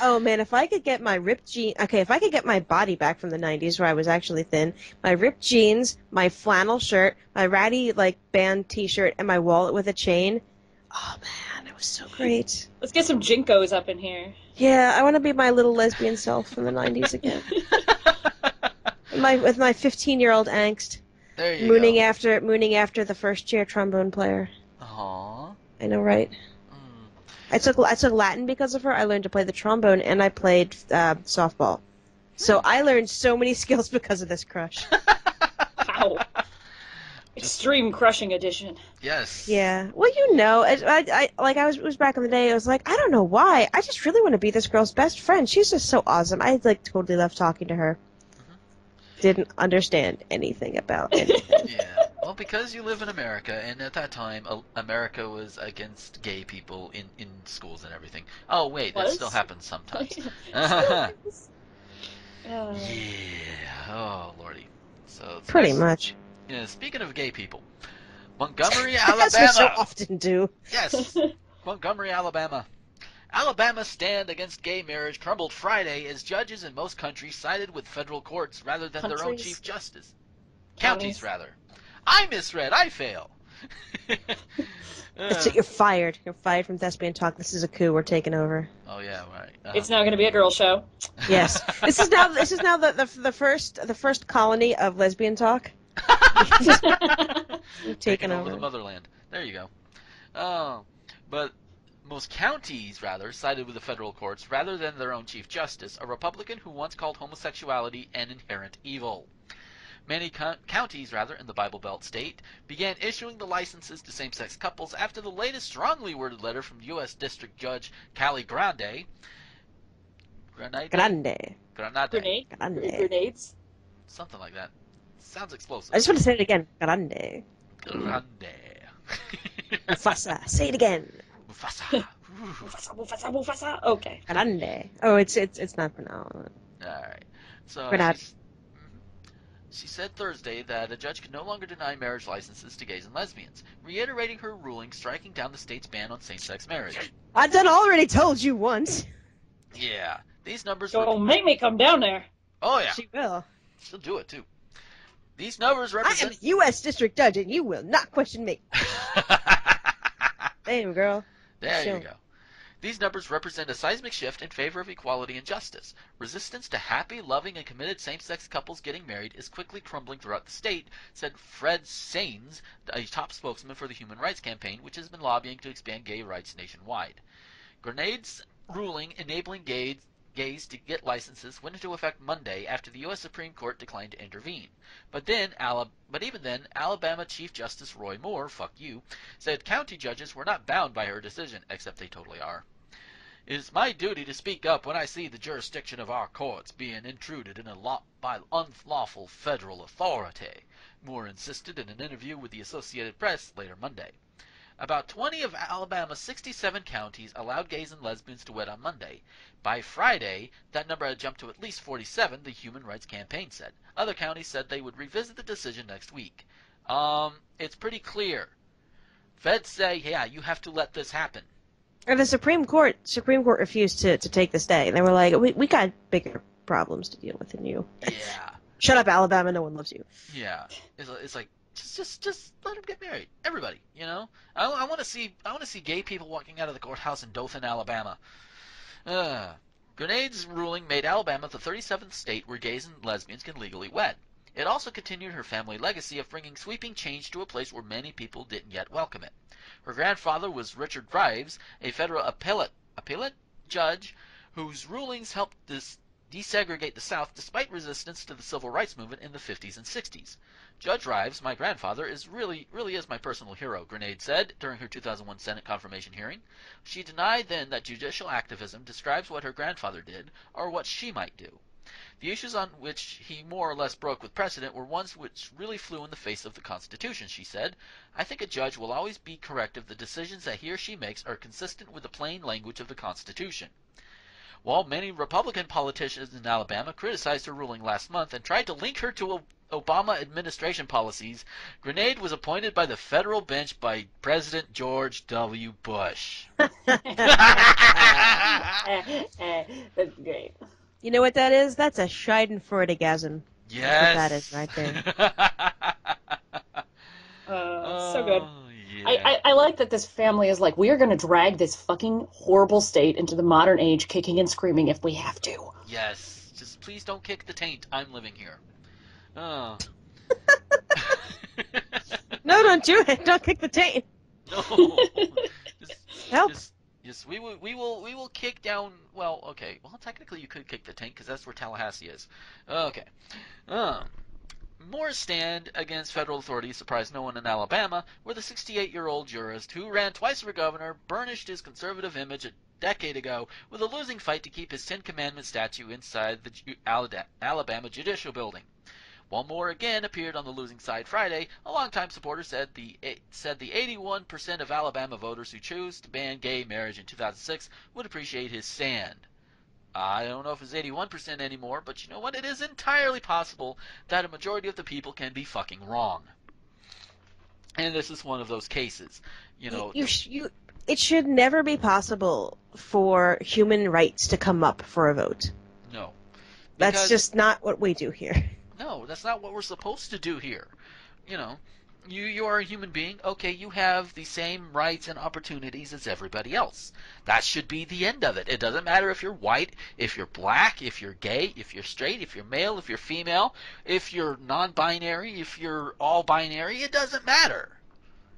Oh, man, if I could get my ripped jeans... Okay, if I could get my body back from the 90s where I was actually thin, my ripped jeans, my flannel shirt, my ratty, like, band T-shirt, and my wallet with a chain... Oh, man, it was so great. Let's get some JNCOs up in here. Yeah, I want to be my little lesbian self from the 90s again. With my 15-year-old angst, there you go. Mooning after the first chair trombone player. Aww. I know, right? Mm. I took Latin because of her. I learned to play the trombone, and I played softball. So I learned so many skills because of this crush. Wow. Extreme crushing edition. Yes. Yeah. Well, you know, it was back in the day. I was like, I don't know why. I just really want to be this girl's best friend. She's just so awesome. I like totally loved talking to her. Didn't understand anything about anything. Yeah, well, because you live in America, and at that time, America was against gay people in schools and everything. Oh, wait, that still happens sometimes. Yeah, oh, lordy. So pretty much. Yeah, you know, speaking of gay people, Montgomery, Alabama. That's what you often do. Yes, Montgomery, Alabama. Alabama's stand against gay marriage crumbled Friday as judges in most countries sided with federal courts rather than their own chief justice. Counties, rather. I misread. I fail. That's it, you're fired. You're fired from Thespian Talk. This is a coup. We're taking over. Oh, yeah, right. It's now going to be a girl show. Yes. This is now the first colony of Lesbian Talk. Taking over the motherland. There you go. But most counties, rather, sided with the federal courts rather than their own chief justice, a Republican who once called homosexuality an inherent evil. Many counties, rather, in the Bible Belt state began issuing the licenses to same-sex couples after the latest strongly worded letter from U.S. District Judge Cali Grande. Something like that. Sounds explosive. I just want to say it again. Grande. Mufasa. Say it again. Mufasa. Mufasa. Okay. Grande. Oh, it's not pronounced. All right. So. She said Thursday that a judge could no longer deny marriage licenses to gays and lesbians, reiterating her ruling striking down the state's ban on same-sex marriage. I done already told you once. Yeah, these numbers. Don't make me come down there. Oh yeah, she will. She'll do it too. These numbers represent. I am a U.S. District Judge, and you will not question me. Damn, girl. There you go. These numbers represent a seismic shift in favor of equality and justice. Resistance to happy, loving, and committed same-sex couples getting married is quickly crumbling throughout the state, said Fred Sains, a top spokesman for the Human Rights Campaign, which has been lobbying to expand gay rights nationwide. Grenade's ruling enabling gays to get licenses went into effect Monday after the U.S. Supreme Court declined to intervene. But even then, Alabama Chief Justice Roy Moore, fuck you, said county judges were not bound by her decision, except they totally are. It is my duty to speak up when I see the jurisdiction of our courts being intruded in by unlawful federal authority, Moore insisted in an interview with the Associated Press later Monday. About 20 of Alabama's 67 counties allowed gays and lesbians to wed on Monday. By Friday, that number had jumped to at least 47, the Human Rights Campaign said. Other counties said they would revisit the decision next week. It's pretty clear. Feds say, yeah, you have to let this happen. And the Supreme Court refused to take this day. They were like, we got bigger problems to deal with than you. Yeah. Shut up, Alabama. No one loves you. Yeah. It's like just let them get married. Everybody, you know. I want to see gay people walking out of the courthouse in Dothan, Alabama. Grenade's ruling made Alabama the 37th state where gays and lesbians can legally wed. It also continued her family legacy of bringing sweeping change to a place where many people didn't yet welcome it. Her grandfather was Richard Rives, a federal appellate judge whose rulings helped desegregate the South despite resistance to the civil rights movement in the 50s and 60s. Judge Rives, my grandfather, is really is my personal hero, Grenade said during her 2001 Senate confirmation hearing. She denied then that judicial activism describes what her grandfather did or what she might do. The issues on which he more or less broke with precedent were ones which really flew in the face of the Constitution, she said. I think a judge will always be correct if the decisions that he or she makes are consistent with the plain language of the Constitution. While many Republican politicians in Alabama criticized her ruling last month and tried to link her to Obama administration policies, Grenade was appointed by the federal bench by President George W. Bush. That's great. You know what that is? That's a Schadenfreudegasm. Yes. That's what that is right there. So good. Yeah. I like that this family is like, we are going to drag this fucking horrible state into the modern age, kicking and screaming if we have to. Yes. Just please don't kick the taint. I'm living here. Oh. No, don't do it. Don't kick the taint. No. Help. Yes, we will kick down. Well, okay. Well, technically, you could kick the tank because that's where Tallahassee is. Okay. Moore's stand against federal authorities surprised no one in Alabama, where the 68-year-old jurist who ran twice for governor burnished his conservative image a decade ago with a losing fight to keep his Ten Commandments statue inside the Alabama Judicial Building. While Moore again appeared on the losing side Friday, a longtime supporter said the 81% of Alabama voters who chose to ban gay marriage in 2006 would appreciate his stand. I don't know if it's 81% anymore, but you know what? It is entirely possible that a majority of the people can be fucking wrong. And this is one of those cases. You know, you it should never be possible for human rights to come up for a vote. No. That's just not what we do here. No, that's not what we're supposed to do here. You know, you are a human being. Okay, you have the same rights and opportunities as everybody else. That should be the end of it. It doesn't matter if you're white, if you're black, if you're gay, if you're straight, if you're male, if you're female, if you're non-binary, if you're all binary. It doesn't matter.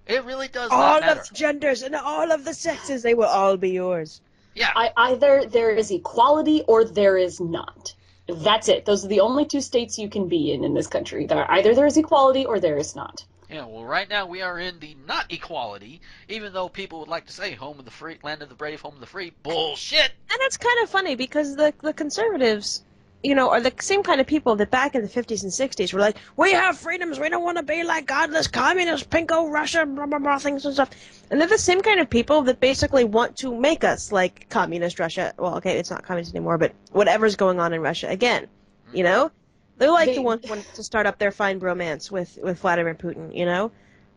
It really does not matter. All of the genders and all of the sexes, they will all be yours. Yeah. Either there is equality or there is not. That's it. Those are the only two states you can be in this country. Either there is equality or there is not. Yeah, well, right now we are in the not equality, even though people would like to say home of the free, land of the brave, home of the free. Bullshit! And that's kind of funny because the conservatives, you know, are the same kind of people that back in the 50s and 60s were like, we have freedoms, we don't want to be like godless communist, pinko, Russia, blah, blah, blah, things and stuff. And they're the same kind of people that basically want to make us like communist Russia. Well, okay, it's not communist anymore, but whatever's going on in Russia again, you know? They're like the ones who want to start up their fine bromance with Vladimir Putin, you know?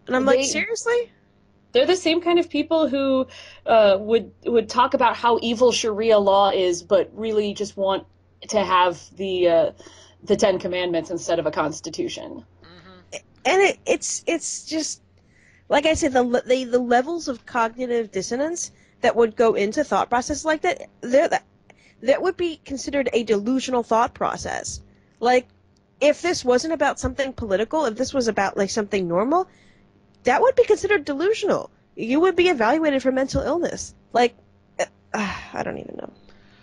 And I'm like, seriously? They're the same kind of people who would talk about how evil Sharia law is, but really just want to have the Ten Commandments instead of a constitution. Mm-hmm. And it's just, like I said, the levels of cognitive dissonance that would go into thought process like that, that would be considered a delusional thought process. Like, if this wasn't about something political, if this was about, like, something normal, that would be considered delusional. You would be evaluated for mental illness. Like, I don't even know.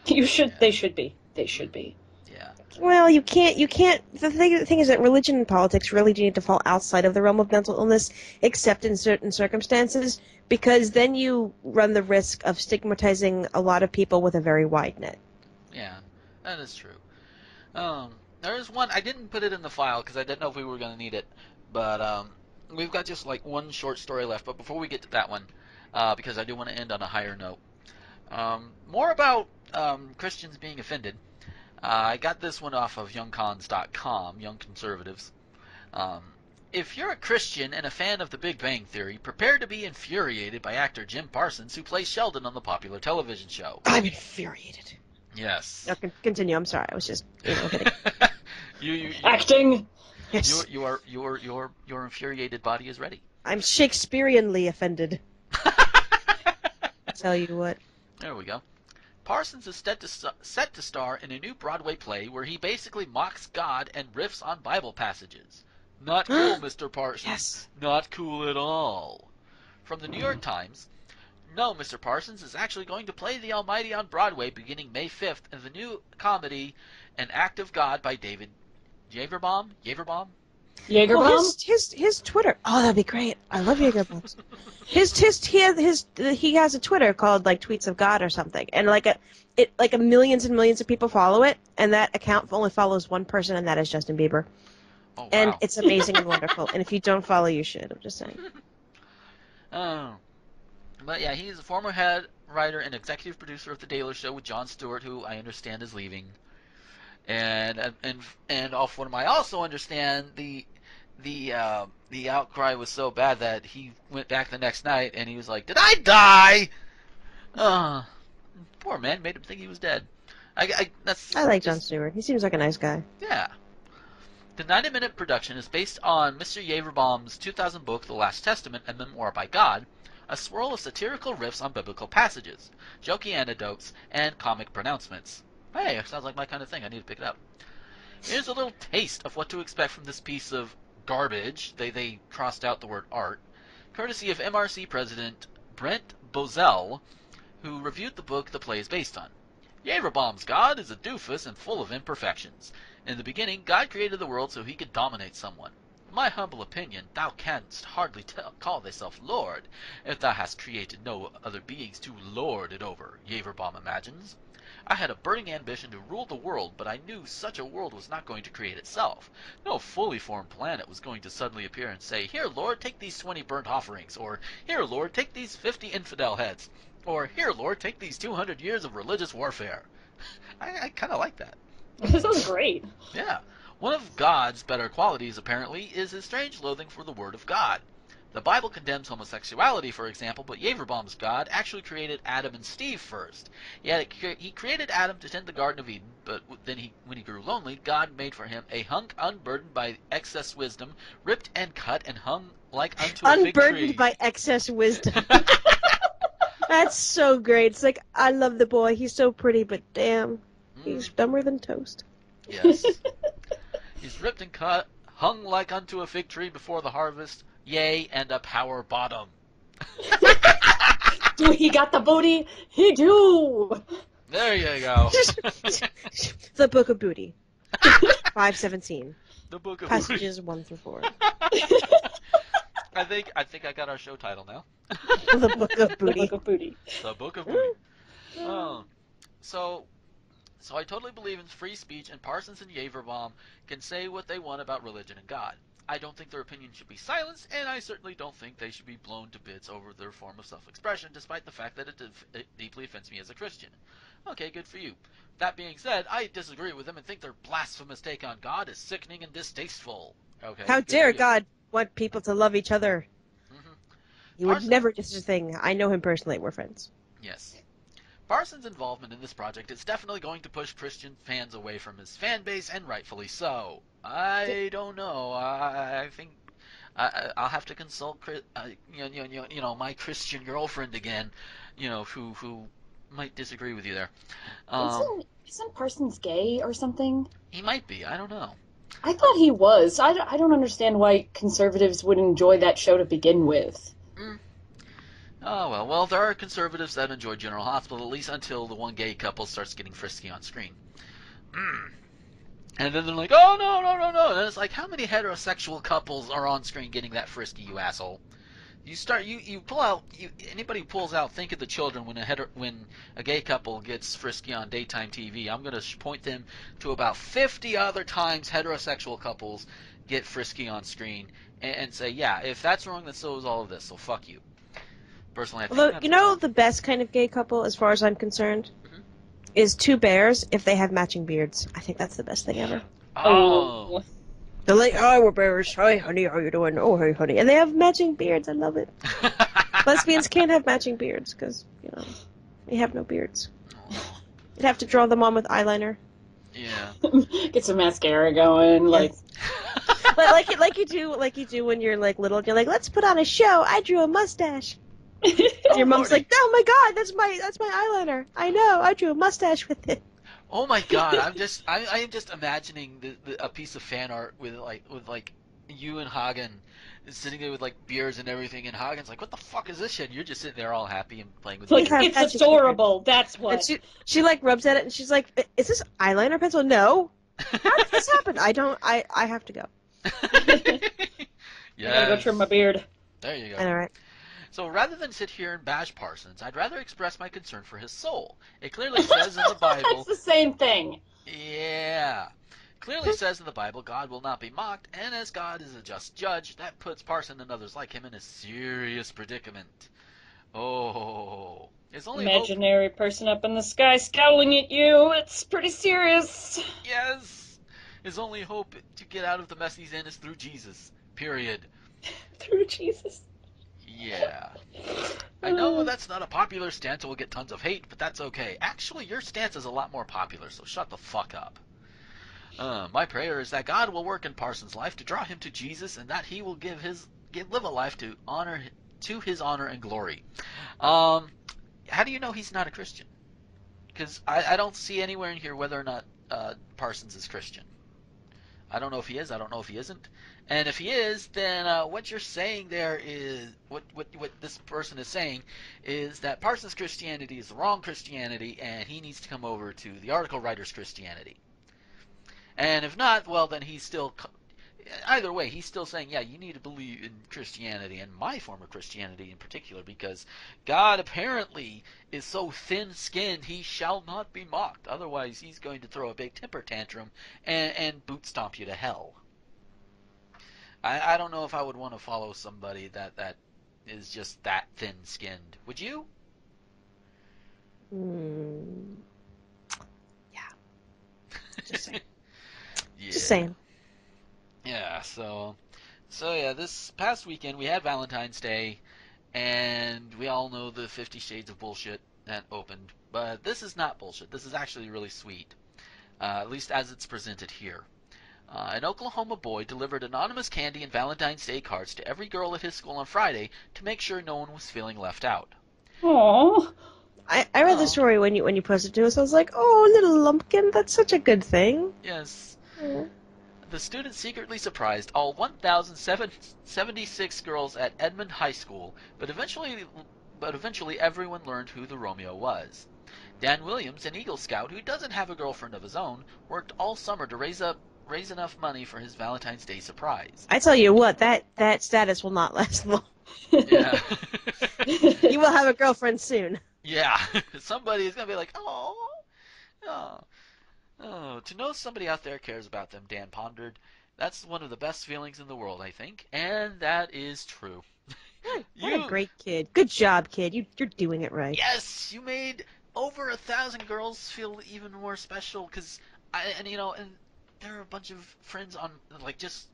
You should. Yeah. They should be. They should be. Yeah. Well, you can't. You can't. The thing is that religion and politics really do need to fall outside of the realm of mental illness, except in certain circumstances, because then you run the risk of stigmatizing a lot of people with a very wide net. Yeah, that is true. There is one, I didn't put it in the file because I didn't know if we were going to need it, but we've got just like one short story left, but before we get to that one, because I do want to end on a higher note, more about Christians being offended, I got this one off of YoungCons.com, Young Conservatives. If you're a Christian and a fan of the Big Bang Theory, prepare to be infuriated by actor Jim Parsons, who plays Sheldon on the popular television show. I'm infuriated. Yes. No, continue. I'm sorry. I was just kidding. you acting. Yes. Your infuriated body is ready. I'm Shakespeareanly offended. Tell you what. There we go. Parsons is set to star in a new Broadway play where he basically mocks God and riffs on Bible passages. Not cool, Mr. Parsons. Yes. Not cool at all. From the New York Times. No, Mr. Parsons is actually going to play the Almighty on Broadway beginning May 5th in the new comedy An Act of God by David Yagerbaum. Yagerbaum? Well, his Twitter. Oh, that'd be great. I love Yagerbaum. He has a Twitter called like Tweets of God or something, and like millions and millions of people follow it, and that account only follows one person, and that is Justin Bieber. Oh, wow. And it's amazing and wonderful. And if you don't follow, you should. I'm just saying. Oh. But yeah, he's a former head writer and executive producer of The Daily Show with Jon Stewart, who I understand is leaving, and off one of my also understand the outcry was so bad that he went back the next night and he was like, "Did I die?" Poor man, made him think he was dead. I like Jon Stewart. He seems like a nice guy. Yeah. The 90-minute production is based on Mr. Yagerbaum's 2000 book, The Last Testament: A Memoir by God. A swirl of satirical riffs on biblical passages, jokey anecdotes, and comic pronouncements. Hey, sounds like my kind of thing. I need to pick it up. Here's a little taste of what to expect from this piece of garbage. They crossed out the word art. Courtesy of MRC president Brent Bozell, who reviewed the book the play is based on. Yagerbaum's God is a doofus and full of imperfections. In the beginning, God created the world so he could dominate someone. My humble opinion, thou canst hardly call thyself Lord, if thou hast created no other beings to lord it over, Yagerbaum imagines. I had a burning ambition to rule the world, but I knew such a world was not going to create itself. No fully formed planet was going to suddenly appear and say, "Here, Lord, take these 20 burnt offerings," or "Here, Lord, take these 50 infidel heads," or "Here, Lord, take these 200 years of religious warfare." I kind of like that. This sounds great. Yeah. One of God's better qualities, apparently, is his strange loathing for the Word of God. The Bible condemns homosexuality, for example, but Yeverbaum's God actually created Adam and Steve first. Yet he created Adam to tend the Garden of Eden, but then when he grew lonely, God made for him a hunk unburdened by excess wisdom, ripped and cut and hung like unto a fig tree. Unburdened by excess wisdom. That's so great. It's like, I love the boy. He's so pretty, but damn, he's dumber than toast. Yes. He's ripped and cut, hung like unto a fig tree before the harvest. Yay, and a power bottom. Do he got the booty? He do! There you go. The Book of Booty. 517. The Book of Passages Booty. 1 through 4. I think I got our show title now. The Book of Booty. The Book of Booty. The Book of Booty. Oh. So I totally believe in free speech, and Parsons and Yeverbaum can say what they want about religion and God. I don't think their opinion should be silenced, and I certainly don't think they should be blown to bits over their form of self-expression, despite the fact that it deeply offends me as a Christian. Okay, good for you. That being said, I disagree with them and think their blasphemous take on God is sickening and distasteful. Okay. How dare God want people to love each other? Mm-hmm. He would never do such a thing. I know him personally. We're friends. Yes. Parsons' involvement in this project is definitely going to push Christian fans away from his fan base, and rightfully so. I don't know. I think I'll have to consult, my Christian girlfriend again, who might disagree with you there. Isn't Parsons gay or something? He might be. I don't know. I thought he was. I don't understand why conservatives would enjoy that show to begin with. Mm. Oh, well, there are conservatives that enjoy General Hospital, at least until the one gay couple starts getting frisky on screen. Mm. And then they're like, oh, no, no, no, no. And it's like, how many heterosexual couples are on screen getting that frisky, you asshole? Anybody who pulls out Think of the Children when a gay couple gets frisky on daytime TV, I'm going to point them to about 50 other times heterosexual couples get frisky on screen and say, yeah, if that's wrong, then so is all of this, so fuck you. Personally, although, you know, the best kind of gay couple, as far as I'm concerned, mm-hmm. is two bears if they have matching beards. I think that's the best thing ever. Oh. They're like, oh, we're bears. Hi, honey, how you doing? Oh, hey, honey. And they have matching beards. I love it. Lesbians can't have matching beards because, they have no beards. Oh. You'd have to draw them on with eyeliner. Yeah. Get some mascara going, like... like you do when you're, like, little. You're like, let's put on a show. I drew a mustache. Your mom's like, oh my god, that's my eyeliner. I know, I drew a mustache with it. Oh my god, I am just imagining a piece of fan art with you and Hagen sitting there with like beers and everything, and Hagen's like, what the fuck is this shit? And you're just sitting there all happy and playing with it. It's adorable. That's what. And she like rubs at it and she's like, is this eyeliner pencil? No. How did this happen? I have to go. Yeah. I gotta go trim my beard. There you go. All right. So rather than sit here and bash Parsons, I'd rather express my concern for his soul. It clearly says in the Bible... It's the same thing. Yeah. Clearly says in the Bible, God will not be mocked, and as God is a just judge, that puts Parsons and others like him in a serious predicament. Oh. It's only imaginary person up in the sky scowling at you. It's pretty serious. Yes. His only hope to get out of the mess he's in is through Jesus. Period. Through Jesus. Yeah. I know that's not a popular stance and we'll get tons of hate, but that's okay. Actually, your stance is a lot more popular, so shut the fuck up. My prayer is that God will work in Parsons' life to draw him to Jesus, and that he will live a life to his honor and glory. How do you know he's not a Christian? Because I don't see anywhere in here whether or not Parsons is Christian. I don't know if he is. I don't know if he isn't. And if he is, then what you're saying there is what this person is saying is that Parsons' Christianity is the wrong Christianity, and he needs to come over to the article writer's Christianity. And if not, well, then he's still either way. He's still saying, yeah, you need to believe in Christianity and my form of Christianity in particular, because God apparently is so thin-skinned he shall not be mocked. Otherwise, he's going to throw a big temper tantrum and boot stomp you to hell. I don't know if I would want to follow somebody that is just that thin-skinned. Would you? Mm. Yeah. Just saying. Yeah. So So yeah, this past weekend we had Valentine's Day, and we all know the 50 Shades of Bullshit that opened, but this is not bullshit. This is actually really sweet, at least as it's presented here. An Oklahoma boy delivered anonymous candy and Valentine's Day cards to every girl at his school on Friday to make sure no one was feeling left out. Aww. I read the story when you posted to us. I was like, oh, little lumpkin, that's such a good thing. Yes. Aww. The student secretly surprised all 1,076 girls at Edmond High School, but eventually everyone learned who the Romeo was. Dan Williams, an Eagle Scout who doesn't have a girlfriend of his own, worked all summer to raise enough money for his Valentine's Day surprise. I tell you what, that status will not last long. Yeah. You will have a girlfriend soon. Yeah. Somebody is going to be like, oh, to know somebody out there cares about them, Dan pondered. That's one of the best feelings in the world, I think. And that is true. What a great kid. Good job, kid. You're doing it right. Yes, you made over 1,000 girls feel even more special, because there are a bunch of friends on, like, just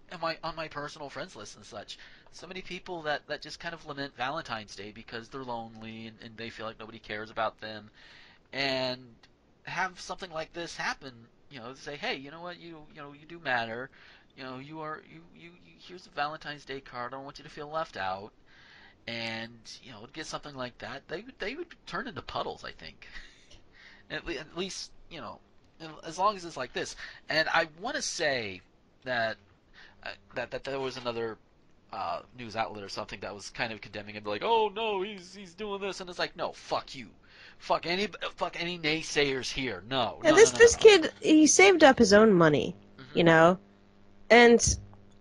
on my personal friends list and such. So many people that just kind of lament Valentine's Day because they're lonely and they feel like nobody cares about them. And have something like this happen, say, hey, you know what, you do matter. Here's a Valentine's Day card. I don't want you to feel left out. And, get something like that. They would turn into puddles, I think. At least, as long as it's like this. And I want to say that there was another news outlet or something that was kind of condemning him, like, oh no, he's doing this, and it's like, no, fuck you, fuck any naysayers here. No, yeah, no, this kid, he saved up his own money, mm-hmm. And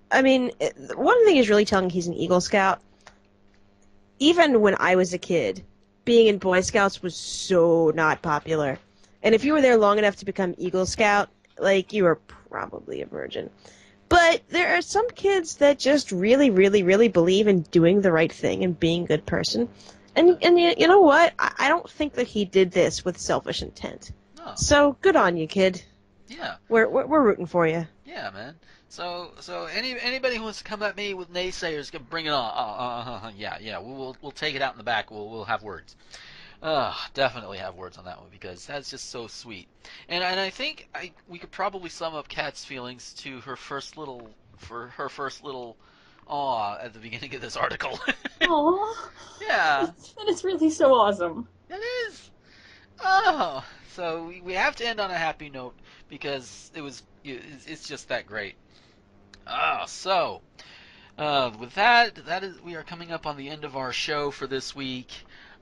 I mean, one thing is really telling. He's an Eagle Scout. Even when I was a kid, being in Boy Scouts was so not popular. And if you were there long enough to become Eagle Scout, like, you were probably a virgin. But there are some kids that just really, really, really believe in doing the right thing and being a good person. And you know what? I don't think that he did this with selfish intent. No. So good on you, kid. Yeah. We're rooting for you. Yeah, man. So anybody who wants to come at me with naysayers, can bring it on. Yeah. We'll take it out in the back. We'll have words. Definitely have words on that one, because that's just so sweet. And I think we could probably sum up Kat's feelings to her first little aw at the beginning of this article. Aw. Yeah. That is really so awesome. It is. Oh. So we have to end on a happy note, because it's just that great. So with that is, we are coming up on the end of our show for this week.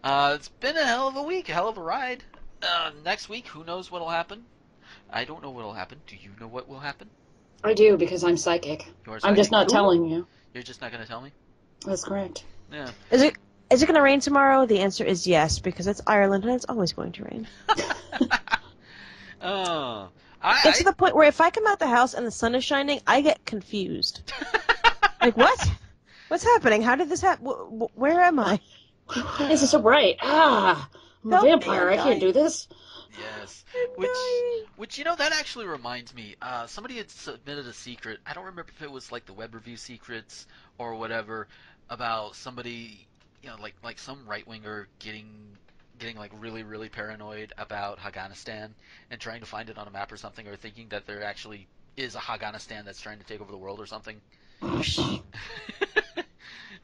It's been a hell of a week, a hell of a ride. Next week, who knows what'll happen? I don't know what'll happen. Do you know what will happen? I do, because I'm psychic. You're psychic? I'm just not telling you. You're just not going to tell me? That's correct. Yeah. Is it going to rain tomorrow? The answer is yes, because it's Ireland and it's always going to rain. It's to the point where if I come out the house and the sun is shining, I get confused. Like, what? What's happening? How did this happen? Where am I? Why is it so bright? I'm a vampire. I can't do this. Yes. Which that actually reminds me. Somebody had submitted a secret. I don't remember if it was like the web review secrets or whatever, about somebody, like some right winger getting like really, really paranoid about Haganistan and trying to find it on a map or something, or thinking that there actually is a Haganistan that's trying to take over the world or something. It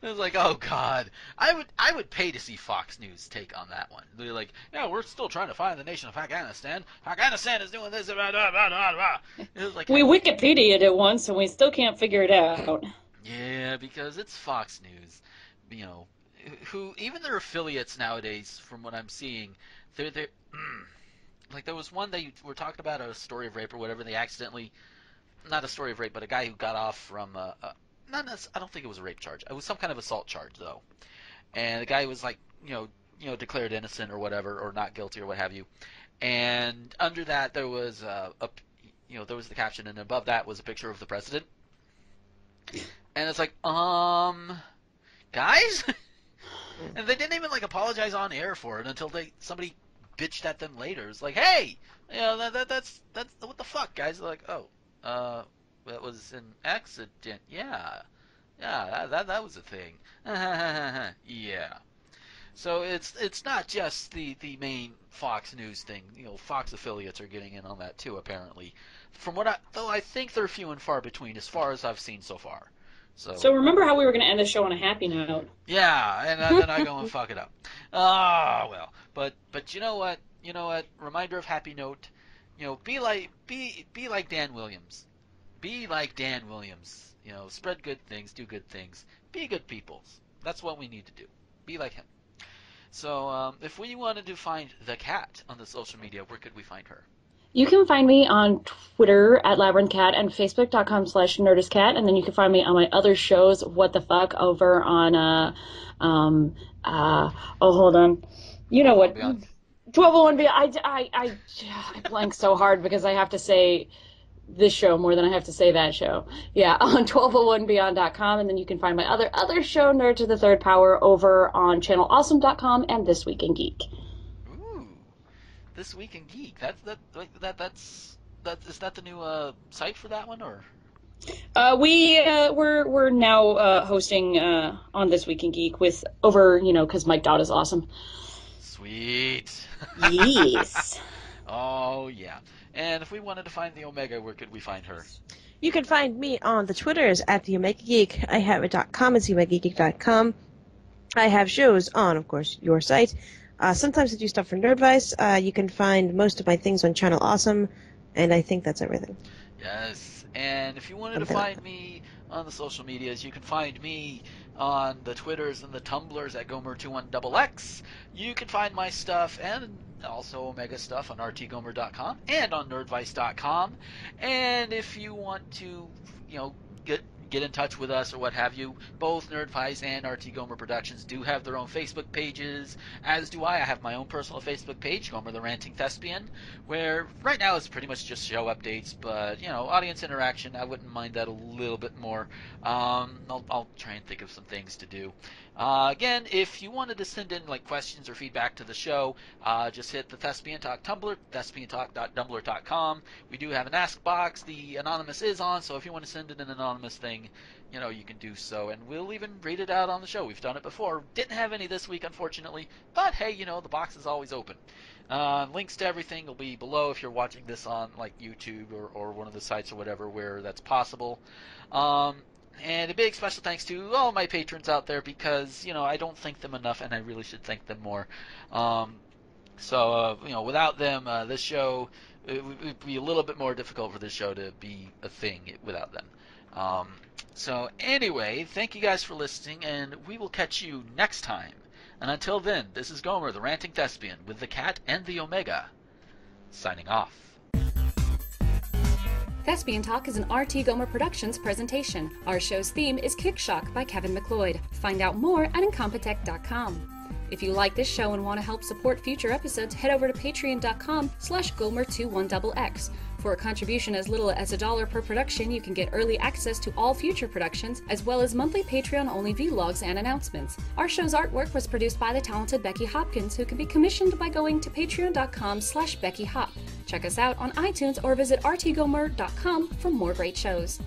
was like, oh God, I would pay to see Fox News take on that one. They're like, yeah, we're still trying to find the nation of Afghanistan. Afghanistan is doing this. Blah, blah, blah, blah. It was like, we Wikipedia'd it once, and we still can't figure it out. Yeah, because it's Fox News, who even their affiliates nowadays, from what I'm seeing, they're like, there was one they were talking about a story of rape or whatever. They accidentally, not a story of rape, but a guy who got off from I don't think it was a rape charge. It was some kind of assault charge, though. And the guy was like, declared innocent or whatever, or not guilty or what have you. And under that there was there was the caption, and above that was a picture of the president. And it's like, guys. And they didn't even like apologize on air for it until somebody bitched at them later. It's like, hey, that's what the fuck, guys. They're like, oh, that was an accident. Yeah. Yeah, that was a thing. Yeah. So it's not just the main Fox News thing. You know, Fox affiliates are getting in on that too, apparently. From what I think they're few and far between, as far as I've seen so far. So remember how we were going to end the show on a happy note? Yeah, and then I go and fuck it up. Ah, well. But you know what? You know what? Reminder of happy note. You know, be like Dan Williams. Be like Dan Williams. You know, spread good things, do good things, be good people. That's what we need to do. Be like him. So if we wanted to find the Cat on the social media, where could we find her? You can find me on Twitter at LabyrinthCat and Facebook.com/NerdistCat, and then you can find me on my other shows, What the Fuck, over on oh, hold on, you know what, 1201 Beyond. I blank so hard because I have to say this show more than I have to say that show. Yeah, on 1201beyond.com, and then you can find my other show, Nerd to the Third Power, over on channelawesome.com and This Week in Geek. Ooh, This Week in Geek. Is that the new site for that one, or? We're now hosting on This Week in Geek with over, you know, because Mike Dodd is awesome. Sweet. Yes. Oh yeah. And if we wanted to find the Omega, where could we find her? You can find me on the Twitters at the Omega Geek. I have a .com. It's omegageek.com. I have shows on, of course, your site. Sometimes I do stuff for Nerdvice. You can find most of my things on Channel Awesome, and I think that's everything. Yes. And if you wanted to find me on the social medias, you can find me on the Twitters and the Tumblrs at Gomer21XX. You can find my stuff and also Omega stuff on rtgomer.com and on nerdvice.com. And if you want to, you know, get in touch with us or what have you, both Nerdvice and RT Gomer Productions do have their own Facebook pages, as do I. I have my own personal Facebook page, Gomer the Ranting Thespian, where right now it's pretty much just show updates, but, you know, audience interaction, I wouldn't mind that a little bit more. I'll try and think of some things to do. Again, if you wanted to send in, like, questions or feedback to the show, just hit the Thespian Talk Tumblr, thespiantalk.tumblr.com. We do have an ask box. The anonymous is on, so if you want to send in an anonymous thing, you know, you can do so, and we'll even read it out on the show. We've done it before. Didn't have any this week, unfortunately, but hey, you know, the box is always open. Links to everything will be below if you're watching this on, like, YouTube or one of the sites or whatever where that's possible. And a big special thanks to all my patrons out there, because, you know, I don't thank them enough, and I really should thank them more. You know, without them, this show, it would be a little bit more difficult for this show to be a thing without them. So anyway, thank you guys for listening, and we will catch you next time. And until then, this is Gomer, the Ranting Thespian, with the Cat and the Omega, signing off. Thespian Talk is an RT Gomer Productions presentation. Our show's theme is Kick Shock by Kevin McLeod. Find out more at incompetech.com. If you like this show and want to help support future episodes, head over to patreon.com/Gomer21XX. For a contribution as little as $1 per production, you can get early access to all future productions, as well as monthly Patreon-only vlogs and announcements. Our show's artwork was produced by the talented Becky Hopkins, who can be commissioned by going to patreon.com/BeckyHop. Check us out on iTunes or visit rtgomer.com for more great shows.